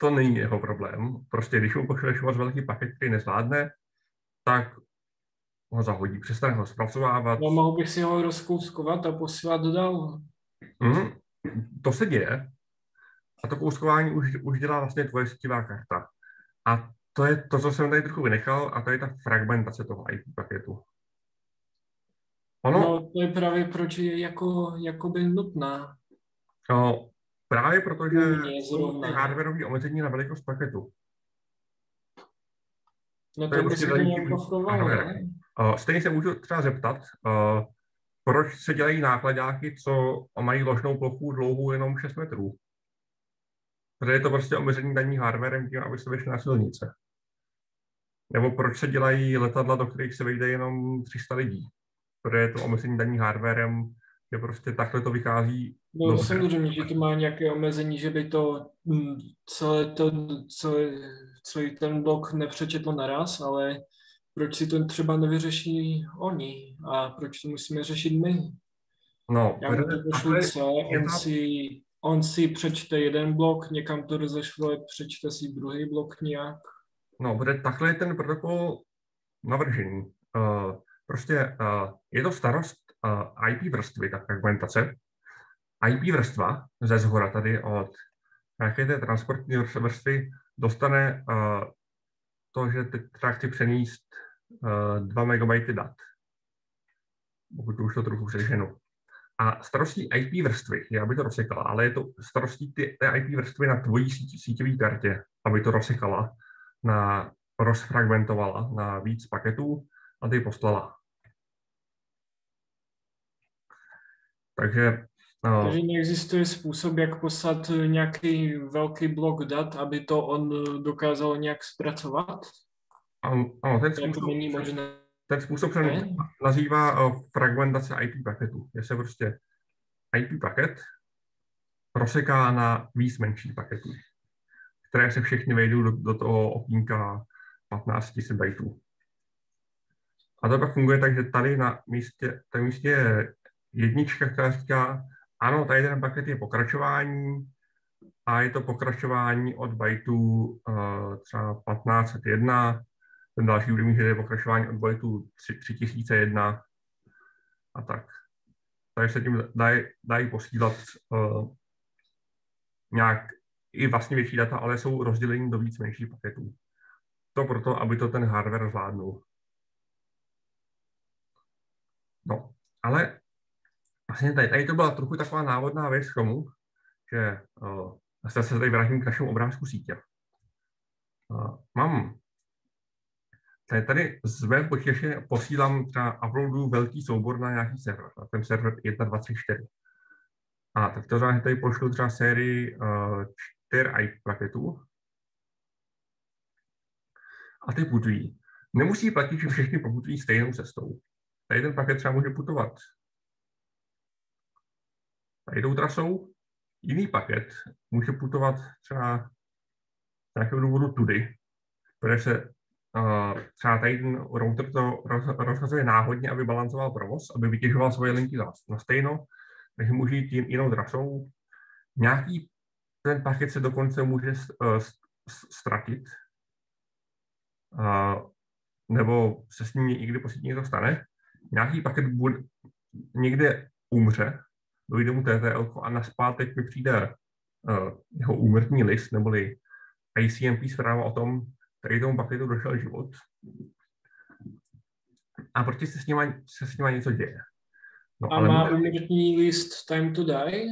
to není jeho problém. Prostě když mu pošleš moc velký paket, který nezvládne, tak ho zahodí, přestane ho zpracovávat. No, mohl bych si ho rozkouskovat a posílat dál. Mm, to se děje. A to kouskování už, už dělá vlastně tvoje síťová karta. A to je to, co jsem tady trochu vynechal, a to je ta fragmentace toho í pé paketu. Ono, no, to je právě proč je jako, jakoby nutná. No, právě proto, že jsou hardwareové omezení na velikost paketu. No to, to by se stejně se můžu třeba zeptat, uh, proč se dělají nákladáky, co mají ložnou plochu dlouhou jenom šest metrů. Protože je to prostě omezení daní hardwarem tím, aby se vyšli na silnice. Nebo proč se dělají letadla, do kterých se vejde jenom tři sta lidí. Protože je to omezení daní hardwarem, že prostě takhle to vychází. No dobře. Samozřejmě, že to má nějaké omezení, že by to celé, to, celé, celý ten blok nepřečetlo naraz, ale proč si to třeba nevyřeší oni a proč to musíme řešit my? No, já mu to pošlu celé, on si, on si přečte jeden blok, někam to rozešle, přečte si druhý blok nějak. No, bude takhle ten protokol navržený. Uh, prostě uh, je to starost uh, í pé vrstvy, ta fragmentace. í pé vrstva ze zhora tady od nějaké té transportní vrstvy dostane uh, to, že teď třeba chci přenést uh, dva megabajty dat. Pokud to už to trochu přeženu. A starostí í pé vrstvy, já by to rozsekala, ale je to starostí ty, té í pé vrstvy na tvojí síť, síťové kartě, aby to rozsekala, na, rozfragmentovala na víc paketů a ty poslala. Takže no. Takže neexistuje způsob, jak poslat nějaký velký blok dat, aby to on dokázal nějak zpracovat? Ano, ano ten, způsob, není možné. Ten způsob se nazývá fragmentace í pé paketu. Je se prostě í pé paket rozseká na víc menší paketů, které se všechny vejdou do, do toho okýnka patnáct tisíc bajtů. A to pak funguje tak, že tady na místě, tam místě je jednička, která říká, ano, tady ten paket je pokračování a je to pokračování od bytů uh, třeba patnáct set jedna, ten další bude mít, že je pokračování od bytů tři tisíce jedna a tak. Takže se tím dají daj posílat uh, nějak i vlastně větší data, ale jsou rozdělení do víc menších paketů. To proto, aby to ten hardware zvládnul. No, ale vlastně tady, tady to byla trochu taková návodná věc k tomu, že uh, zase se tady vrátím k našemu obrázku sítě. Uh, mám, tady, tady z web počítače posílám třeba uploadu velký soubor na nějaký server, na ten server jedna dva tři čtyři. A tak to tady pošlu třeba sérii uh, čtyři í pé paketů a ty putují. Nemusí platit, že všechny putují stejnou cestou. Tady ten paket třeba může putovat jednou trasou, jiný paket může putovat třeba z nějakého důvodu tudy, protože se uh, třeba tady ten router to rozhazuje náhodně, aby balancoval provoz, aby vytěžoval svoje linky na stejno, takže může jít jinou trasou. Nějaký ten paket se dokonce může uh, ztratit, uh, nebo se s ním někdy po síti něco stane. Nějaký paket bude, někde umře, dojde mu té té el a naspátek mi přijde uh, jeho úmrtní list, neboli í cé em pé zpráva o tom, který tomu paketu došel život. A proč se s nima, se s nima něco děje? No, a ale má úmrtní list time to die?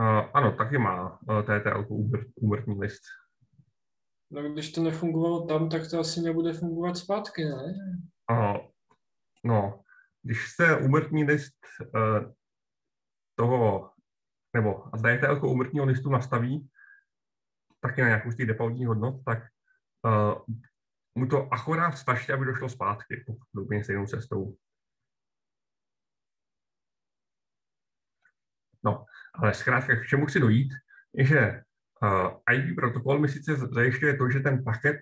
Uh, ano, taky má uh, té té el úmrt, úmrtní list. No když to nefungovalo tam, tak to asi nebude fungovat zpátky, ne? Uh, no, když se úmrtní list uh, toho, nebo a zda je té úmrtního listu nastaví taky na nějakou z těch defaultních hodnot, tak uh, mu to akorát stačí, aby došlo zpátky, úplně stejnou cestou. No, ale zkrátka, k čemu chci dojít, je, že uh, í pé protokol mi sice zajišťuje to, že ten paket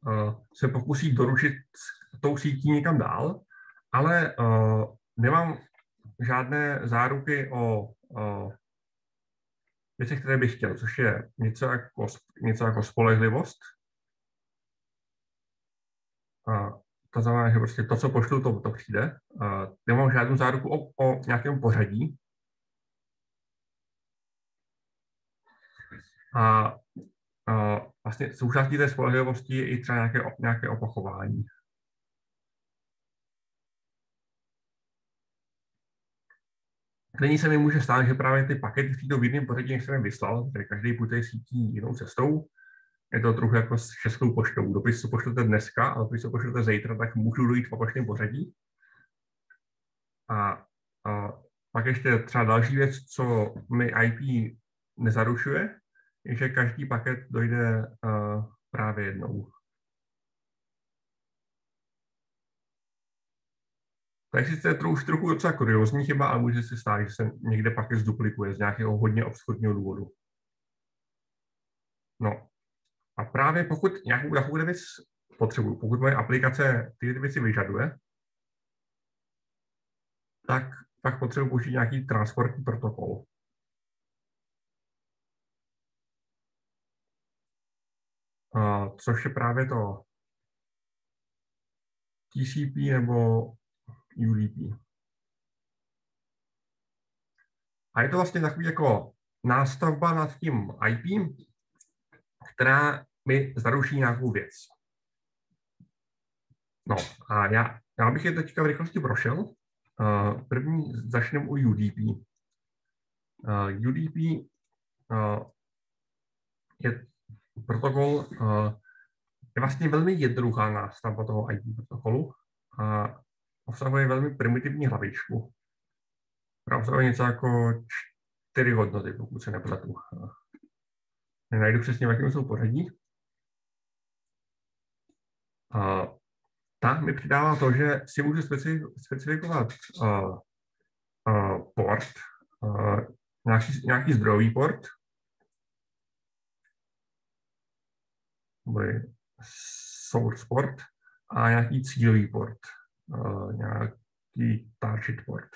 uh, se pokusí doručit tou sítí někam dál, ale uh, nemám žádné záruky o, o věcech, které bych chtěl, což je něco jako, něco jako spolehlivost, a To znamená, že prostě to, co pošlu, to, to přijde. Uh, nemám žádnou záruku o, o nějakém pořadí. A uh, vlastně součástí té spolehlivosti je i třeba nějaké, nějaké opakování. Nyní se mi může stát, že právě ty pakety přijdou v jiném pořadí, než jsem je vyslal, že každý půjde sítí jinou cestou. Je to trochu jako s českou poštou. Dopis, co pošlete dneska, a dopis, co pošlete zítra, tak můžu dojít v opačném pořadí. A, a pak ještě třeba další věc, co mi I P nezarušuje, je, že každý paket dojde uh, právě jednou. Tak sice trochu, trochu docela kuriózní chyba, ale může se stát, že se někde paket zduplikuje z nějakého hodně obskurního důvodu. No. A právě pokud nějakou takovou věc potřebuju, pokud moje aplikace tyhle věci vyžaduje, tak pak potřebuji použít nějaký transportní protokol. Uh, což je právě to T C P nebo U D P. A je to vlastně takový jako nástavba nad tím I P, která mi zaruší nějakou věc. No a já, já bych je teďka v rychlosti prošel. Uh, první začneme u U D P. Uh, U D P uh, je protokol, uh, je vlastně velmi jednoduchá nástavba toho I P protokolu a obsahuje velmi primitivní hlavičku, která obsahuje něco jako čtyři hodnoty, pokud se nepletu. Nenajdu přesně, v jakém jsou pořadí. A ta mi přidává to, že si můžu specif specifikovat a, a port, a nějaký, nějaký zdrojový port, source port a nějaký cílový port, a nějaký target port.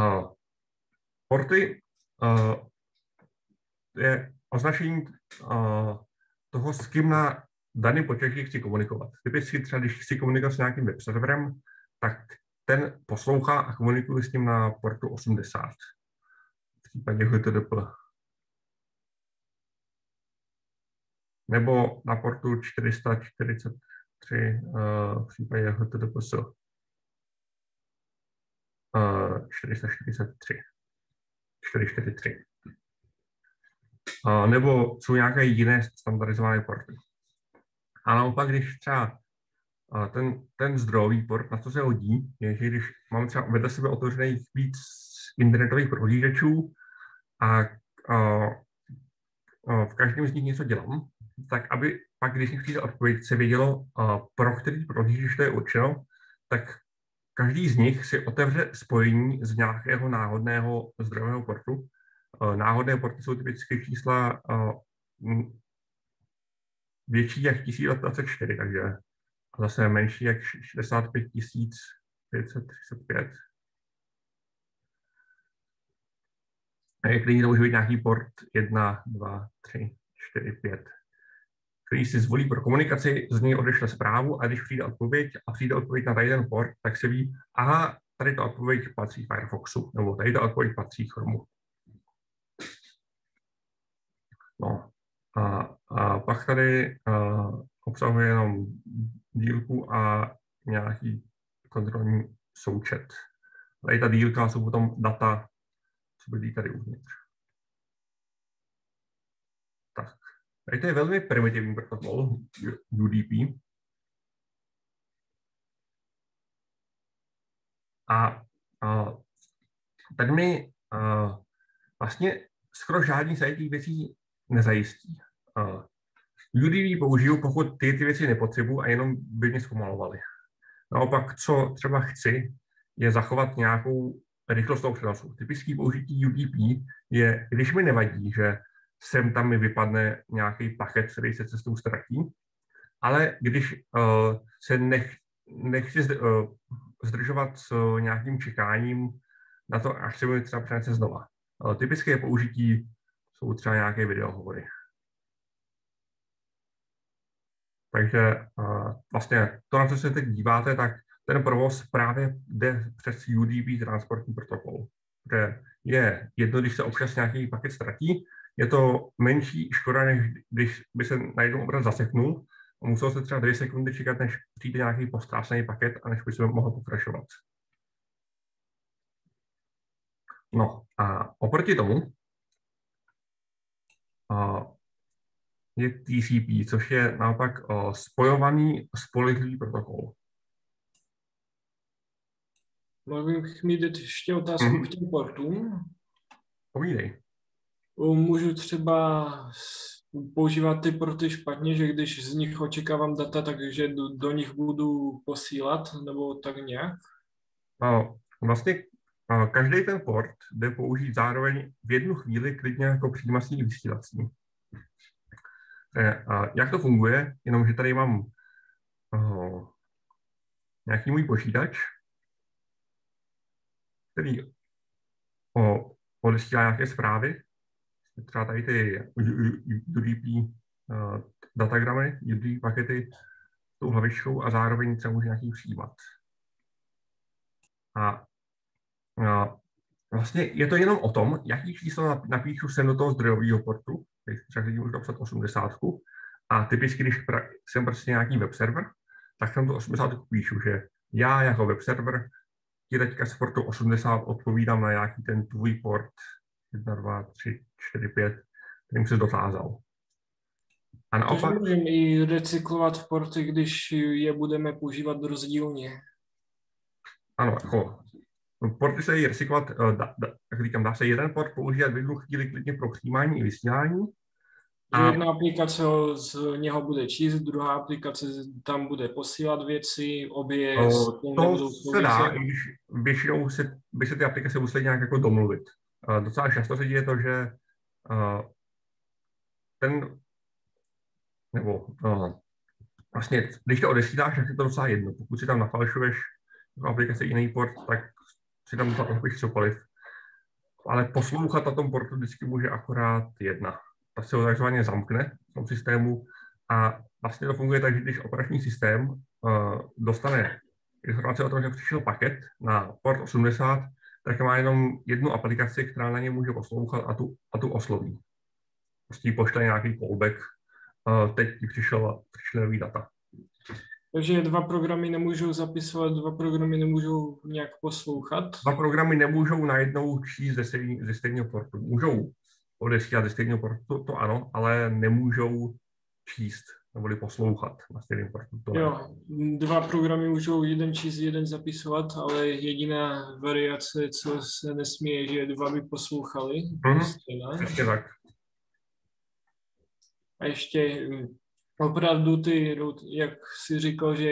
A porty a, je označení uh, toho, s kým na daný počítači chci komunikovat. Typicky třeba, když chci komunikovat s nějakým web serverem, tak ten poslouchá a komunikuje s ním na portu osmdesát. V případě H T T P. Nebo na portu čtyři sta čtyřicet tři uh, v případě H T T P S. Uh, čtyři sta čtyřicet tři. čtyři sta čtyřicet tři. Uh, nebo jsou nějaké jiné standardizované porty. A naopak, když třeba uh, ten, ten zdrojový port, na co se hodí, je, že když mám třeba vedle sebe otevřených víc internetových prohlížečů a uh, uh, v každém z nich něco dělám, tak aby pak, když mi přijde odpověď, se vědělo, uh, pro který prohlížeč to je určeno, tak každý z nich si otevře spojení z nějakého náhodného zdrojového portu. Náhodné porty jsou typicky čísla uh, větší jak tisíc dvacet čtyři, takže a zase menší jak šedesát pět tisíc pět set třicet pět. A klidně to může být nějaký port jedna, dva, tři, čtyři, pět, který si zvolí pro komunikaci, z něj odešle zprávu a když přijde odpověď a přijde odpověď na tady ten port, tak se ví, aha, tady ta odpověď patří Firefoxu, nebo tady ta odpověď patří Chromu. No, a, a pak tady a, obsahuje jenom dílku a nějaký kontrolní součet. Tady ta dílka jsou potom data, co bydlí tady uvnitř. Tak, tady to je velmi primitivní protokol U D P. A, a tady mi a, vlastně skoro žádný z těch věcí nezajistí. Uh, U D P použiju, pokud ty, ty věci nepotřebuji a jenom by mě zpomalovaly. Naopak, co třeba chci, je zachovat nějakou rychlost toho přenosu. Typický použití U D P je, když mi nevadí, že sem tam mi vypadne nějaký paket, který se cestou ztratí, ale když uh, se nech, nechci zdr, uh, zdržovat s uh, nějakým čekáním na to, až se mi třeba přenese znova. Uh, typické použití jsou třeba nějaké videohovory. Takže uh, vlastně to, na co se teď díváte, tak ten provoz právě jde přes U D P transportní protokol, kde je jedno, když se občas nějaký paket ztratí, je to menší škoda, než když by se najednou obraz zaseknul a muselo se třeba dvě sekundy čekat, než přijde nějaký postrácený paket a než by se mohl pokračovat. No a oproti tomu je T C P, což je naopak spojovaný spolehlivý protokol. Mohu mít ještě otázku mm-hmm. k těm portům? Povídej. Můžu třeba používat ty porty špatně, že když z nich očekávám data, takže do, do nich budu posílat, nebo tak nějak? No, vlastně každý ten port jde použít zároveň v jednu chvíli klidně jako přijímací vysílací. Jak to funguje? Jenomže tady mám uh, nějaký můj počítač, který uh, odesílá nějaké zprávy, třeba tady ty U D P uh, datagramy, U D P pakety s tou hlavičkou a zároveň třeba může nějaký přijímat. A uh, vlastně je to jenom o tom, jaký číslo napíšu sem do toho zdrojového portu, třeba když můžu napsat osmdesát, a typicky, když jsem prostě nějaký web server, tak tam tu osmdesát píšu, že já jako web server ti teďka z portu osmdesát odpovídám na nějaký ten tvůj port jedna, dva, tři, čtyři, pět, kterým se dotázal. A naopak... Takže můžeme i recyklovat porty, když je budeme používat rozdílně. Ano, jako porty se dají recyklovat, da, da, jak říkám, dá se jeden port používat v jednu chvíli klidně pro přijímání i vysílání. A... Jedna aplikace z něho bude číst, druhá aplikace tam bude posílat věci, obě... To, to se dá, i když většinou se, by se ty aplikace musely nějak jako domluvit. Uh, docela často se děje to, že uh, ten, nebo uh, vlastně, když to odesíláš, tak je to docela jedno. Pokud si tam nafalšuješ jako aplikace jiný port, tak si tam napiš cokoliv. Ale poslouchat na tom portu vždycky může akorát jedna. Ta se ho takzvaně zamkne v tom systému a vlastně to funguje tak, že když operační systém uh, dostane informace o tom, že přišel paket na port osmdesát, tak má jenom jednu aplikaci, která na ně může poslouchat a tu, a tu osloví. Prostě pošle nějaký callback, uh, teď přišel, přišly nový data. Takže dva programy nemůžou zapisovat, dva programy nemůžou nějak poslouchat? Dva programy nemůžou najednou číst ze, stejný, ze stejného portu. Můžou odesílat ze stejného portu, to, to ano, ale nemůžou číst neboli poslouchat na stejném portu. To jo, dva programy můžou jeden číst, jeden zapisovat, ale jediná variace, co se nesmí, je, že dva by poslouchali. Mm-hmm. Prostě tak. A ještě opravdu ty, jak jsi říkal, že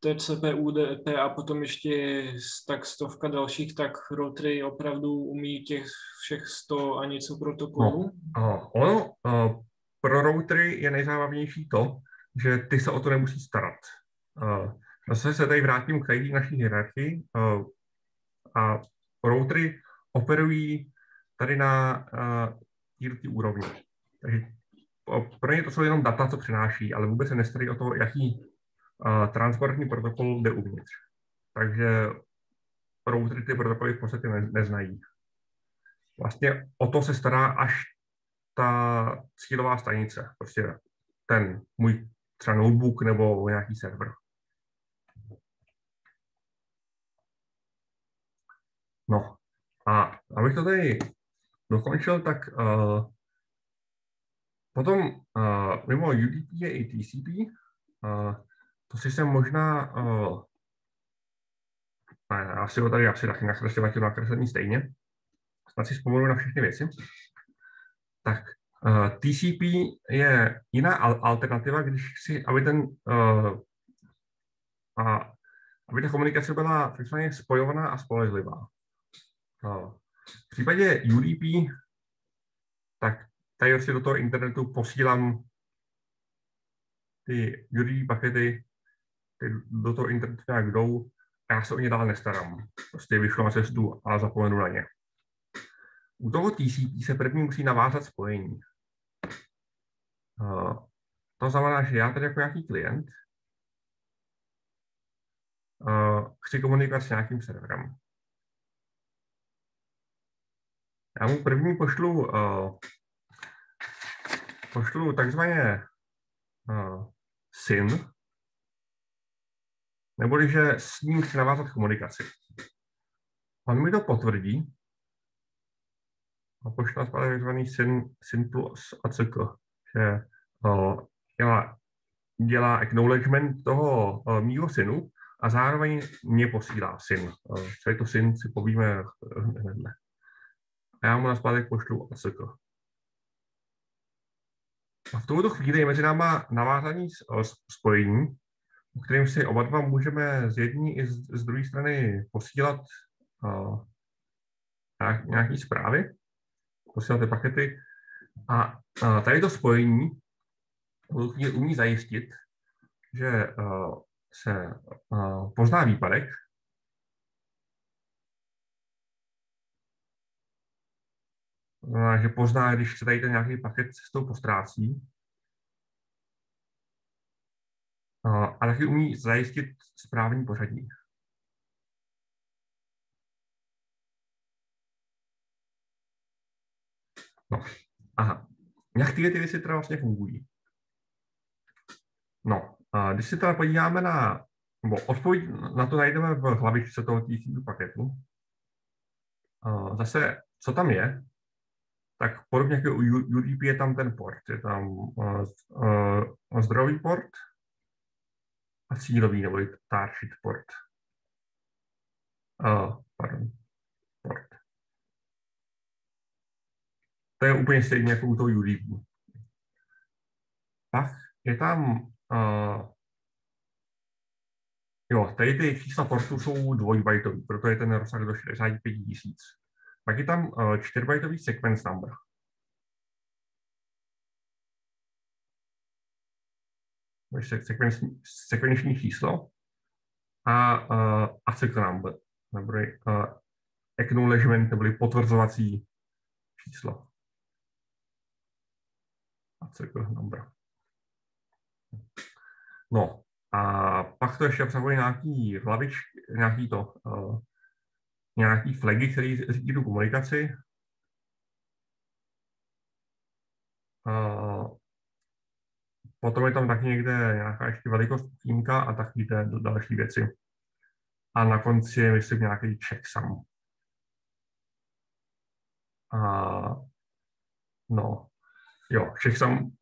T C P, U D P a potom ještě tak stovka dalších, tak routery opravdu umí těch všech sto a něco protokolů? No, ono, uh, pro routery je nejzábavnější to, že ty se o to nemusí starat. Uh, zase se tady vrátím k té naší hierarchii. Uh, a routery operují tady na uh, úrovni. Takže pro ně to jsou jenom data, co přináší, ale vůbec se nestarí o to, jaký uh, transportní protokol jde uvnitř. Takže routery ty protokoly v podstatě ne, neznají. Vlastně o to se stará až ta cílová stanice, prostě ten můj třeba notebook nebo nějaký server. No a abych to tady dokončil, tak uh, potom uh, mimo U D P je i T C P. Uh, to si jsem možná, uh, ne, asi ho tady asi taky nakreslím, to nakreslení stejně. Snad si vzpomenu na všechny věci. Tak uh, T C P je jiná al alternativa, když chci, aby ten, uh, a, aby ta komunikace byla takzvaně spojovaná a spolehlivá. Uh, v případě U D P, tak tady si do toho internetu posílám ty U D P pakety, ty do toho internetu nějak jdou a já se o ně dál nestarám. Prostě vyšlo na cestu a zapomenu na ně. U toho T C P se první musí navázat spojení. Uh, to znamená, že já tady jako nějaký klient chci komunikovat s nějakým serverem. Já mu první pošlu, uh, pošlu takzvané uh, syn, neboli že s ním chci navázat komunikaci. On mi to potvrdí a pošle zpátky takzvaný syn, syn plus A C K, že uh, dělá, dělá acknowledgement toho uh, mýho synu a zároveň mě posílá syn. Uh, co je to syn, si povíme hnedle. A já mu na zpátek pošlu A C K. A v tuto chvíli je mezi náma navázaný spojení, o kterém si oba dva můžeme z jedné i z druhé strany posílat uh, nějaké zprávy, posílat ty pakety. A uh, tady to spojení umí zajistit, že uh, se uh, pozná výpadek, že pozná, když se tady ten nějaký paket s tou postrácí. A taky umí zajistit správný pořadí. No, aha. Jak tyhle ty věci teda vlastně fungují? No, a když se teda podíváme na, nebo odpověď na to najdeme v hlavičce toho T C P paketu. A zase, co tam je? Tak podobně jako u U D P je tam ten port. Je tam uh, uh, zdrojový port a cílový nebo target port. Uh, pardon, port. To je úplně stejně jako u toho U D P. Pak je tam, uh, jo, tady ty čísla portů jsou dvojbajtový, proto je ten rozsah do šedesát pět tisíc. Pak je tam čtyřbajtový sequence number. Sekvenční číslo a uh, A C K number, nebo uh, acknowledgement, neboli potvrzovací číslo. A C K number. No a pak to ještě obsahuje nějaký hlavič, nějaký to uh, nějaký flagy, který řídí tu komunikaci. Potom je tam taky někde nějaká ještě velikost týmka a taky další věci. A na konci je, myslím, nějaký checksum. A no, jo, checksum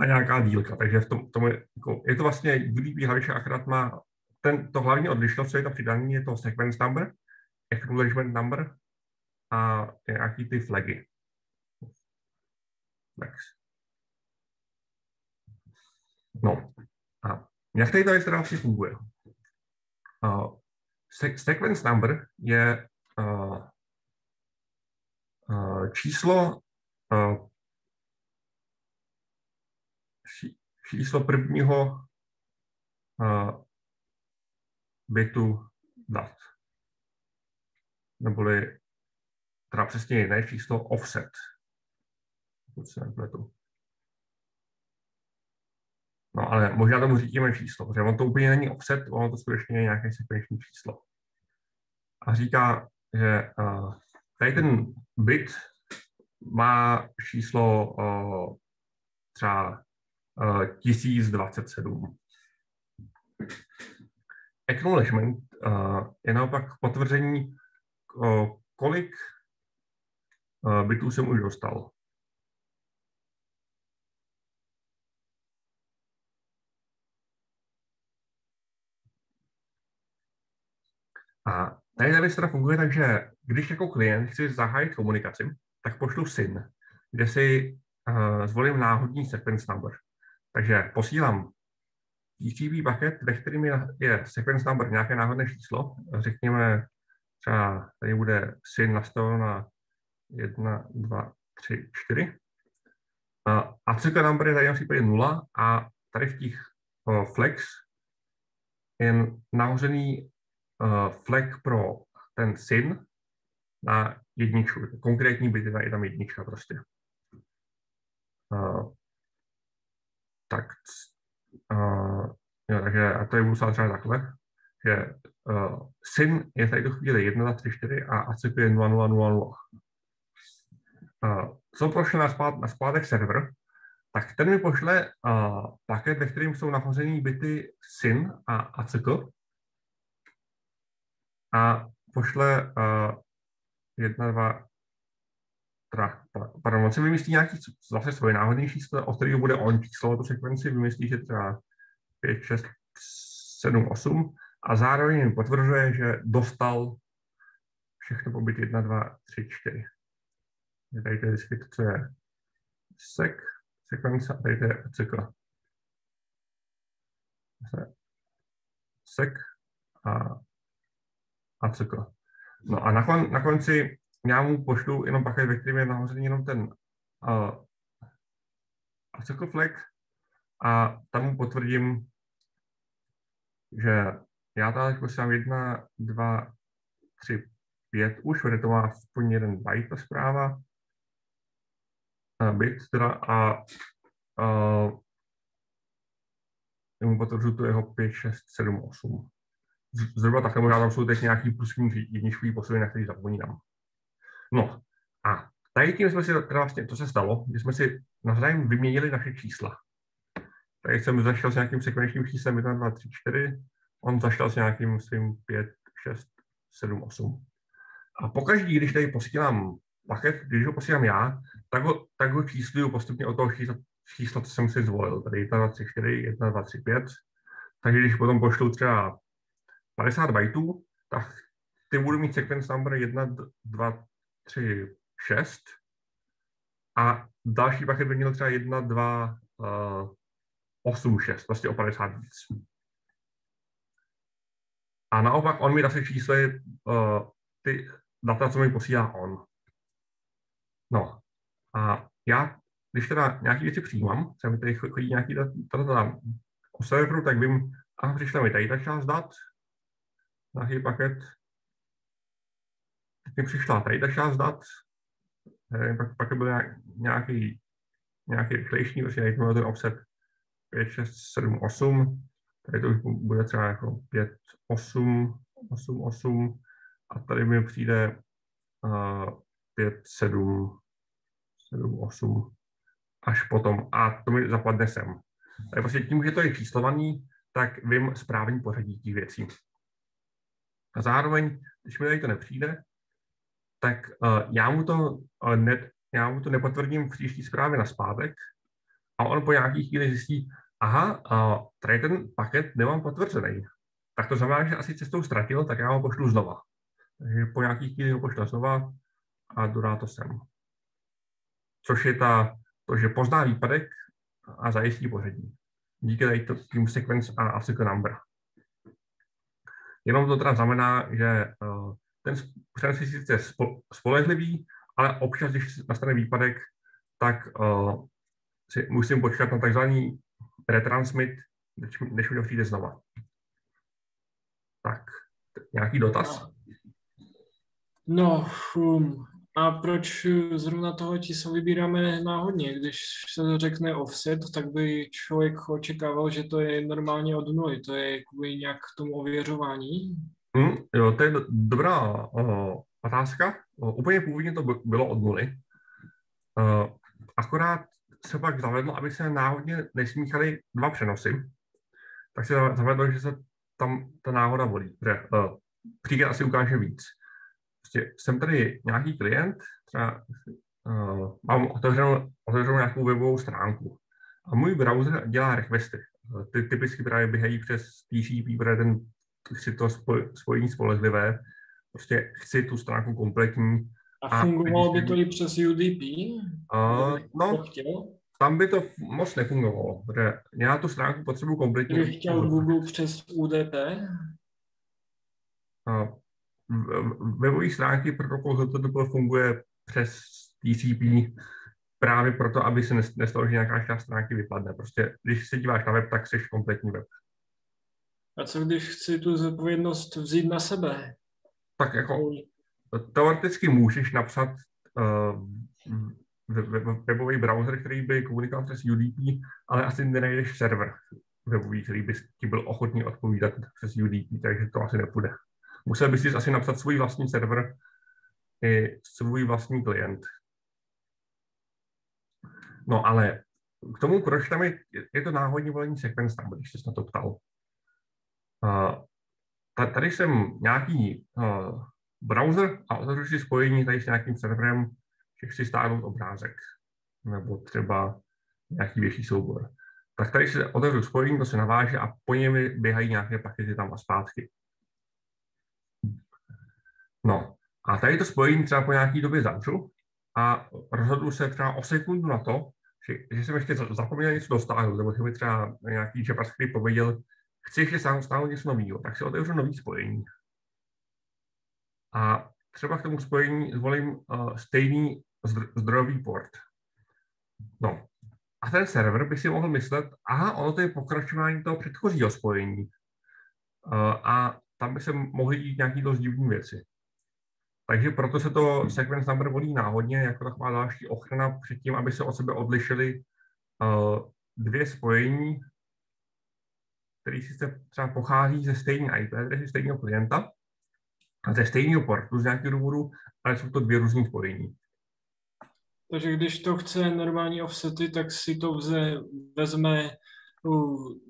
a nějaká dílka, takže v tom, tom je, jako, je to vlastně U D P hlavička, akorát má ten, to hlavní odlišnost, co je tam přidaný, je to sequence number, acknowledgement number a nějaký ty flagy. No a jak tady to věc teda vlastně funguje? Uh, sequence number je uh, uh, číslo uh, číslo prvního uh, bitu dat. Neboli teda přesně jiné číslo offset. No ale možná tomu říkáme číslo, protože ono to úplně není offset, ono to skutečně je nějaké sekvenční číslo. A říká, že uh, tady ten bit má číslo uh, třeba uh, tisíc dvacet sedm. Acknowledgement uh, je naopak potvrzení, kolik bytů jsem už dostal. A tady ta věc teda funguje tak, že když jako klient chci zahájit komunikaci, tak pošlu syn, kde si uh, zvolím náhodný sequence number. Takže posílám T C P paket, ve kterém je sequence number nějaké náhodné číslo, řekněme, třeba tady bude syn nastaveno na jedna, dva, tři, čtyři. A C K number je tady na případě nula a tady v těch uh, flex je nahořený uh, flag pro ten syn na jedničku. Konkrétní byt je tam jednička prostě. Uh, tak, uh, jo, takže a tady budu stát třeba takhle. že uh, S Y N je v této chvíli jedna tři čtyři a A C K je nula nula nula nula. Uh, co pošle na, spát, na spátek server, tak ten mi pošle uh, paket, ve kterým jsou nahořený byty S Y N a A C K a pošle uh, jedna dva Pardon, on si vymyslí nějaký zase svoje náhodné číslo, od kterého bude on číslo tu sekvenci, vymyslí, že třeba pět, šest, sedm, osm a zároveň potvrzuje, že dostal všechno pobyt jedna dva tři čtyři. Tady to je vždycky to, co je sek, sekvence a tady to je cykl. Sek a, a cykl. No a na, kon, na konci já mu pošlu jenom paket, ve kterém je nahoře jenom ten uh, A C K flag a tam mu potvrdím, že já tady posílám jedna dva tři pět už, protože to má aspoň jeden byte ta zpráva, uh, bit teda, a uh, mu potvrdu tu jeho pět šest sedm osm. Zhruba tak, nebo já tam jsou teď nějaký plusní jedničkový posuny, na který zapomínám. No a tady tím jsme si, teda vlastně to se stalo, že jsme si navzájem vyměnili naše čísla. Tady jsem zašel s nějakým sekvenčním číslem jedna dva tři čtyři, on zašel s nějakým svým pět šest sedm osm. A pokaždý, když tady posílám paket, když ho posílám já, tak ho, tak ho čísluju postupně od toho čísla, čísla, co jsem si zvolil. Tady jedna dva tři čtyři, jedna dva tři pět. Takže když potom pošlu třeba padesát bajtů, tak ty budu mít sekvenc number jedna dva tři šest a další paket by měl třeba jedna dva osm šest, vlastně o padesát víc. A naopak on mi zase čísly uh, ty data, co mi posílá on. No a já, když teda nějaké věci přijímám, třeba mi tady chodí nějaké data o serveru, tak vím, a přišla mi tady ta část dat, nějaký paket, mi přišla tady ta část dat, pak, pak byl nějaký, nějaký rychlejší, protože tady byl ten offset pět šest sedm osm, tady to už bude třeba jako pět osm osm osm a tady mi přijde uh, pět sedm sedm osm až potom a to mi zapadne sem. Tady prostě tím, že to je číslovaný, tak vím správný pořadí těch věcí. A zároveň, když mi tady to nepřijde, tak uh, já, mu to, uh, ne, já mu to nepotvrdím v příští zprávě na zpátek a on po nějaký chvíli zjistí, aha, uh, tady ten paket nemám potvrzený. Tak to znamená, že asi cestou ztratil, tak já ho pošlu znova. Takže po nějaký chvíli ho pošlu znova a dodá to sem. Což je ta, to, že pozná výpadek a zajistí pořadí. Díky tady tím sequence a A C K number. Jenom to teda znamená, že uh, ten přenos je sice spolehlivý, ale občas, když nastane výpadek, tak uh, si musím počkat na takzvaný retransmit, než, než mi to přijde znova. Tak, nějaký dotaz? No, um, a proč zrovna toho čísla vybíráme náhodně? Když se řekne offset, tak by člověk očekával, že to je normálně od nuly, to je jakoby nějak k tomu ověřování. Hmm, jo, to je do, dobrá uh, otázka. Uh, úplně původně to bylo od nuly. Uh, akorát se pak zavedlo, aby se náhodně nesmíchaly dva přenosy. Tak se zavedlo, že se tam ta náhoda volí. Uh, Příklad asi ukáže víc. Prostě jsem tady nějaký klient, třeba uh, mám otevřenou, otevřenou nějakou webovou stránku a můj browser dělá requesty. Uh, ty typicky právě běhají přes T C P, protože ten chci to spojení spolehlivé, prostě chci tu stránku kompletní. A fungovalo a by to i přes U D P? Uh, no, tam by to moc nefungovalo, protože já tu stránku potřebuji kompletní. Kdybych chtěl Google přes U D P? Uh, webové stránky protokol H T T P S funguje přes T C P právě proto, aby se nestalo, že nějaká část stránky vypadne. Prostě když se díváš na web, tak jsi kompletní web. A co když chci tu zodpovědnost vzít na sebe? Tak jako teoreticky můžeš napsat uh, webový browser, který by komunikoval přes U D P, ale asi nenajdeš server, webový, který by ti byl ochotný odpovídat přes U D P, takže to asi nepůjde. Musel bys si asi napsat svůj vlastní server i svůj vlastní klient. No ale k tomu, proč tam je, je to náhodně volení sekvence, když jsi na to ptal. Uh, tady jsem nějaký uh, browser a otevřu si spojení tady s nějakým serverem, že chci stáhnout obrázek nebo třeba nějaký větší soubor. Tak tady se otevřu spojení, to se naváže a po něm běhají nějaké pakety tam a zpátky. No a tady to spojení třeba po nějaké době zavřu a rozhodnu se třeba o sekundu na to, že, že jsem ještě zapomněl něco dostáhnout, nebo že mi třeba nějaký JavaScript pověděl, chci ještě stáhnout něco nového, tak si otevřu nový spojení. A třeba k tomu spojení zvolím uh, stejný zdrojový port. No. A ten server by si mohl myslet, aha, ono to je pokračování toho předchozího spojení. A tam by se mohly dít nějaké dost divné věci. Takže proto se to sequence number volí náhodně, jako taková další ochrana před tím, aby se od sebe odlišily dvě spojení, které sice třeba pochází ze stejné I P, ze stejného klienta a ze stejného portu z nějakého důvodu, ale jsou to dvě různé spojení. Takže když to chce normální offsety, tak si to vze, vezme,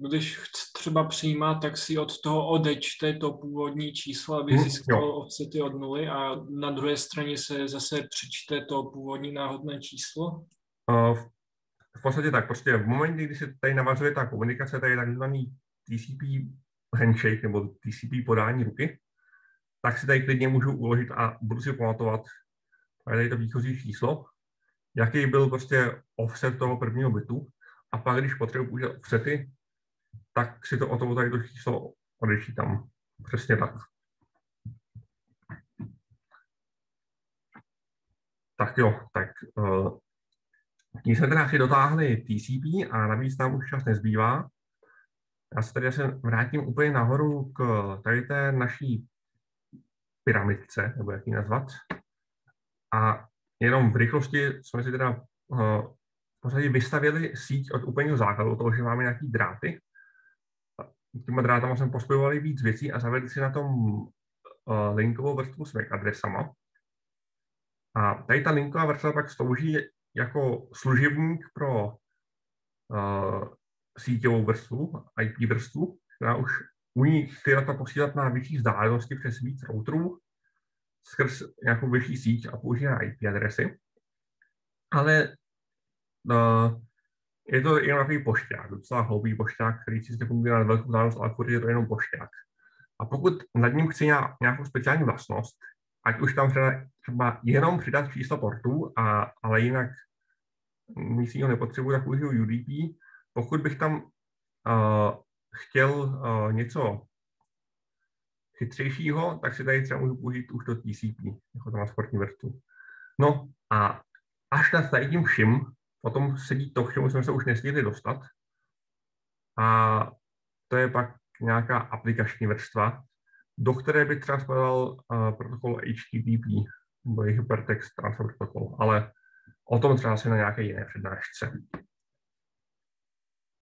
když chce třeba přijímat, tak si od toho odečte to původní číslo, aby získalo offsety od nuly a na druhé straně se zase přečte to původní náhodné číslo? V podstatě tak, prostě v momentě, kdy se tady navazuje ta komunikace, tady je takzvaný T C P handshake nebo T C P podání ruky, tak si tady klidně můžu uložit a budu si pamatovat tady to výchozí číslo, jaký byl prostě offset toho prvního bytu a pak, když potřebuji použít offsety, tak si to o toho tady to číslo odečítám. Přesně tak. Tak jo, tak uh, tím jsme teda si dotáhli T C P a navíc nám už čas nezbývá. Já se tady se vrátím úplně nahoru k tady té naší pyramidce, nebo jak ji nazvat. A jenom v rychlosti jsme si teda uh, v podstatě vystavili síť od úplného základu, toho, že máme nějaký dráty. Těma drátama jsme pospojovali víc věcí a zavedli si na tom uh, linkovou vrstvu s M A C adresama. A tady ta linková vrstva pak slouží jako služebník pro uh, síťovou vrstvu, I P vrstvu, která už umí ty data posílat na větší vzdálenosti přes víc routerů, skrz nějakou vyšší síť a používá I P adresy. Ale uh, je to jenom takový pošťák, docela hloupý pošťák, který si se funguje na velkou vzdálenost, ale je to jenom pošťák. A pokud nad ním chci nějakou speciální vlastnost, ať už tam třeba jenom přidat číslo portů, a, ale jinak nic jiného nepotřebuji, tak použiju U D P. Pokud bych tam uh, chtěl uh, něco chytřejšího, tak si tady třeba můžu použít už to T C P, jako tam transportní vrstvu. No a až nad tady tím všim, potom sedí to, k čemu jsme se už nestihli dostat. A to je pak nějaká aplikační vrstva, do které by třeba spadal uh, protokol H T T P, nebo hypertext transfer protokol, ale o tom třeba si na nějaké jiné přednášce.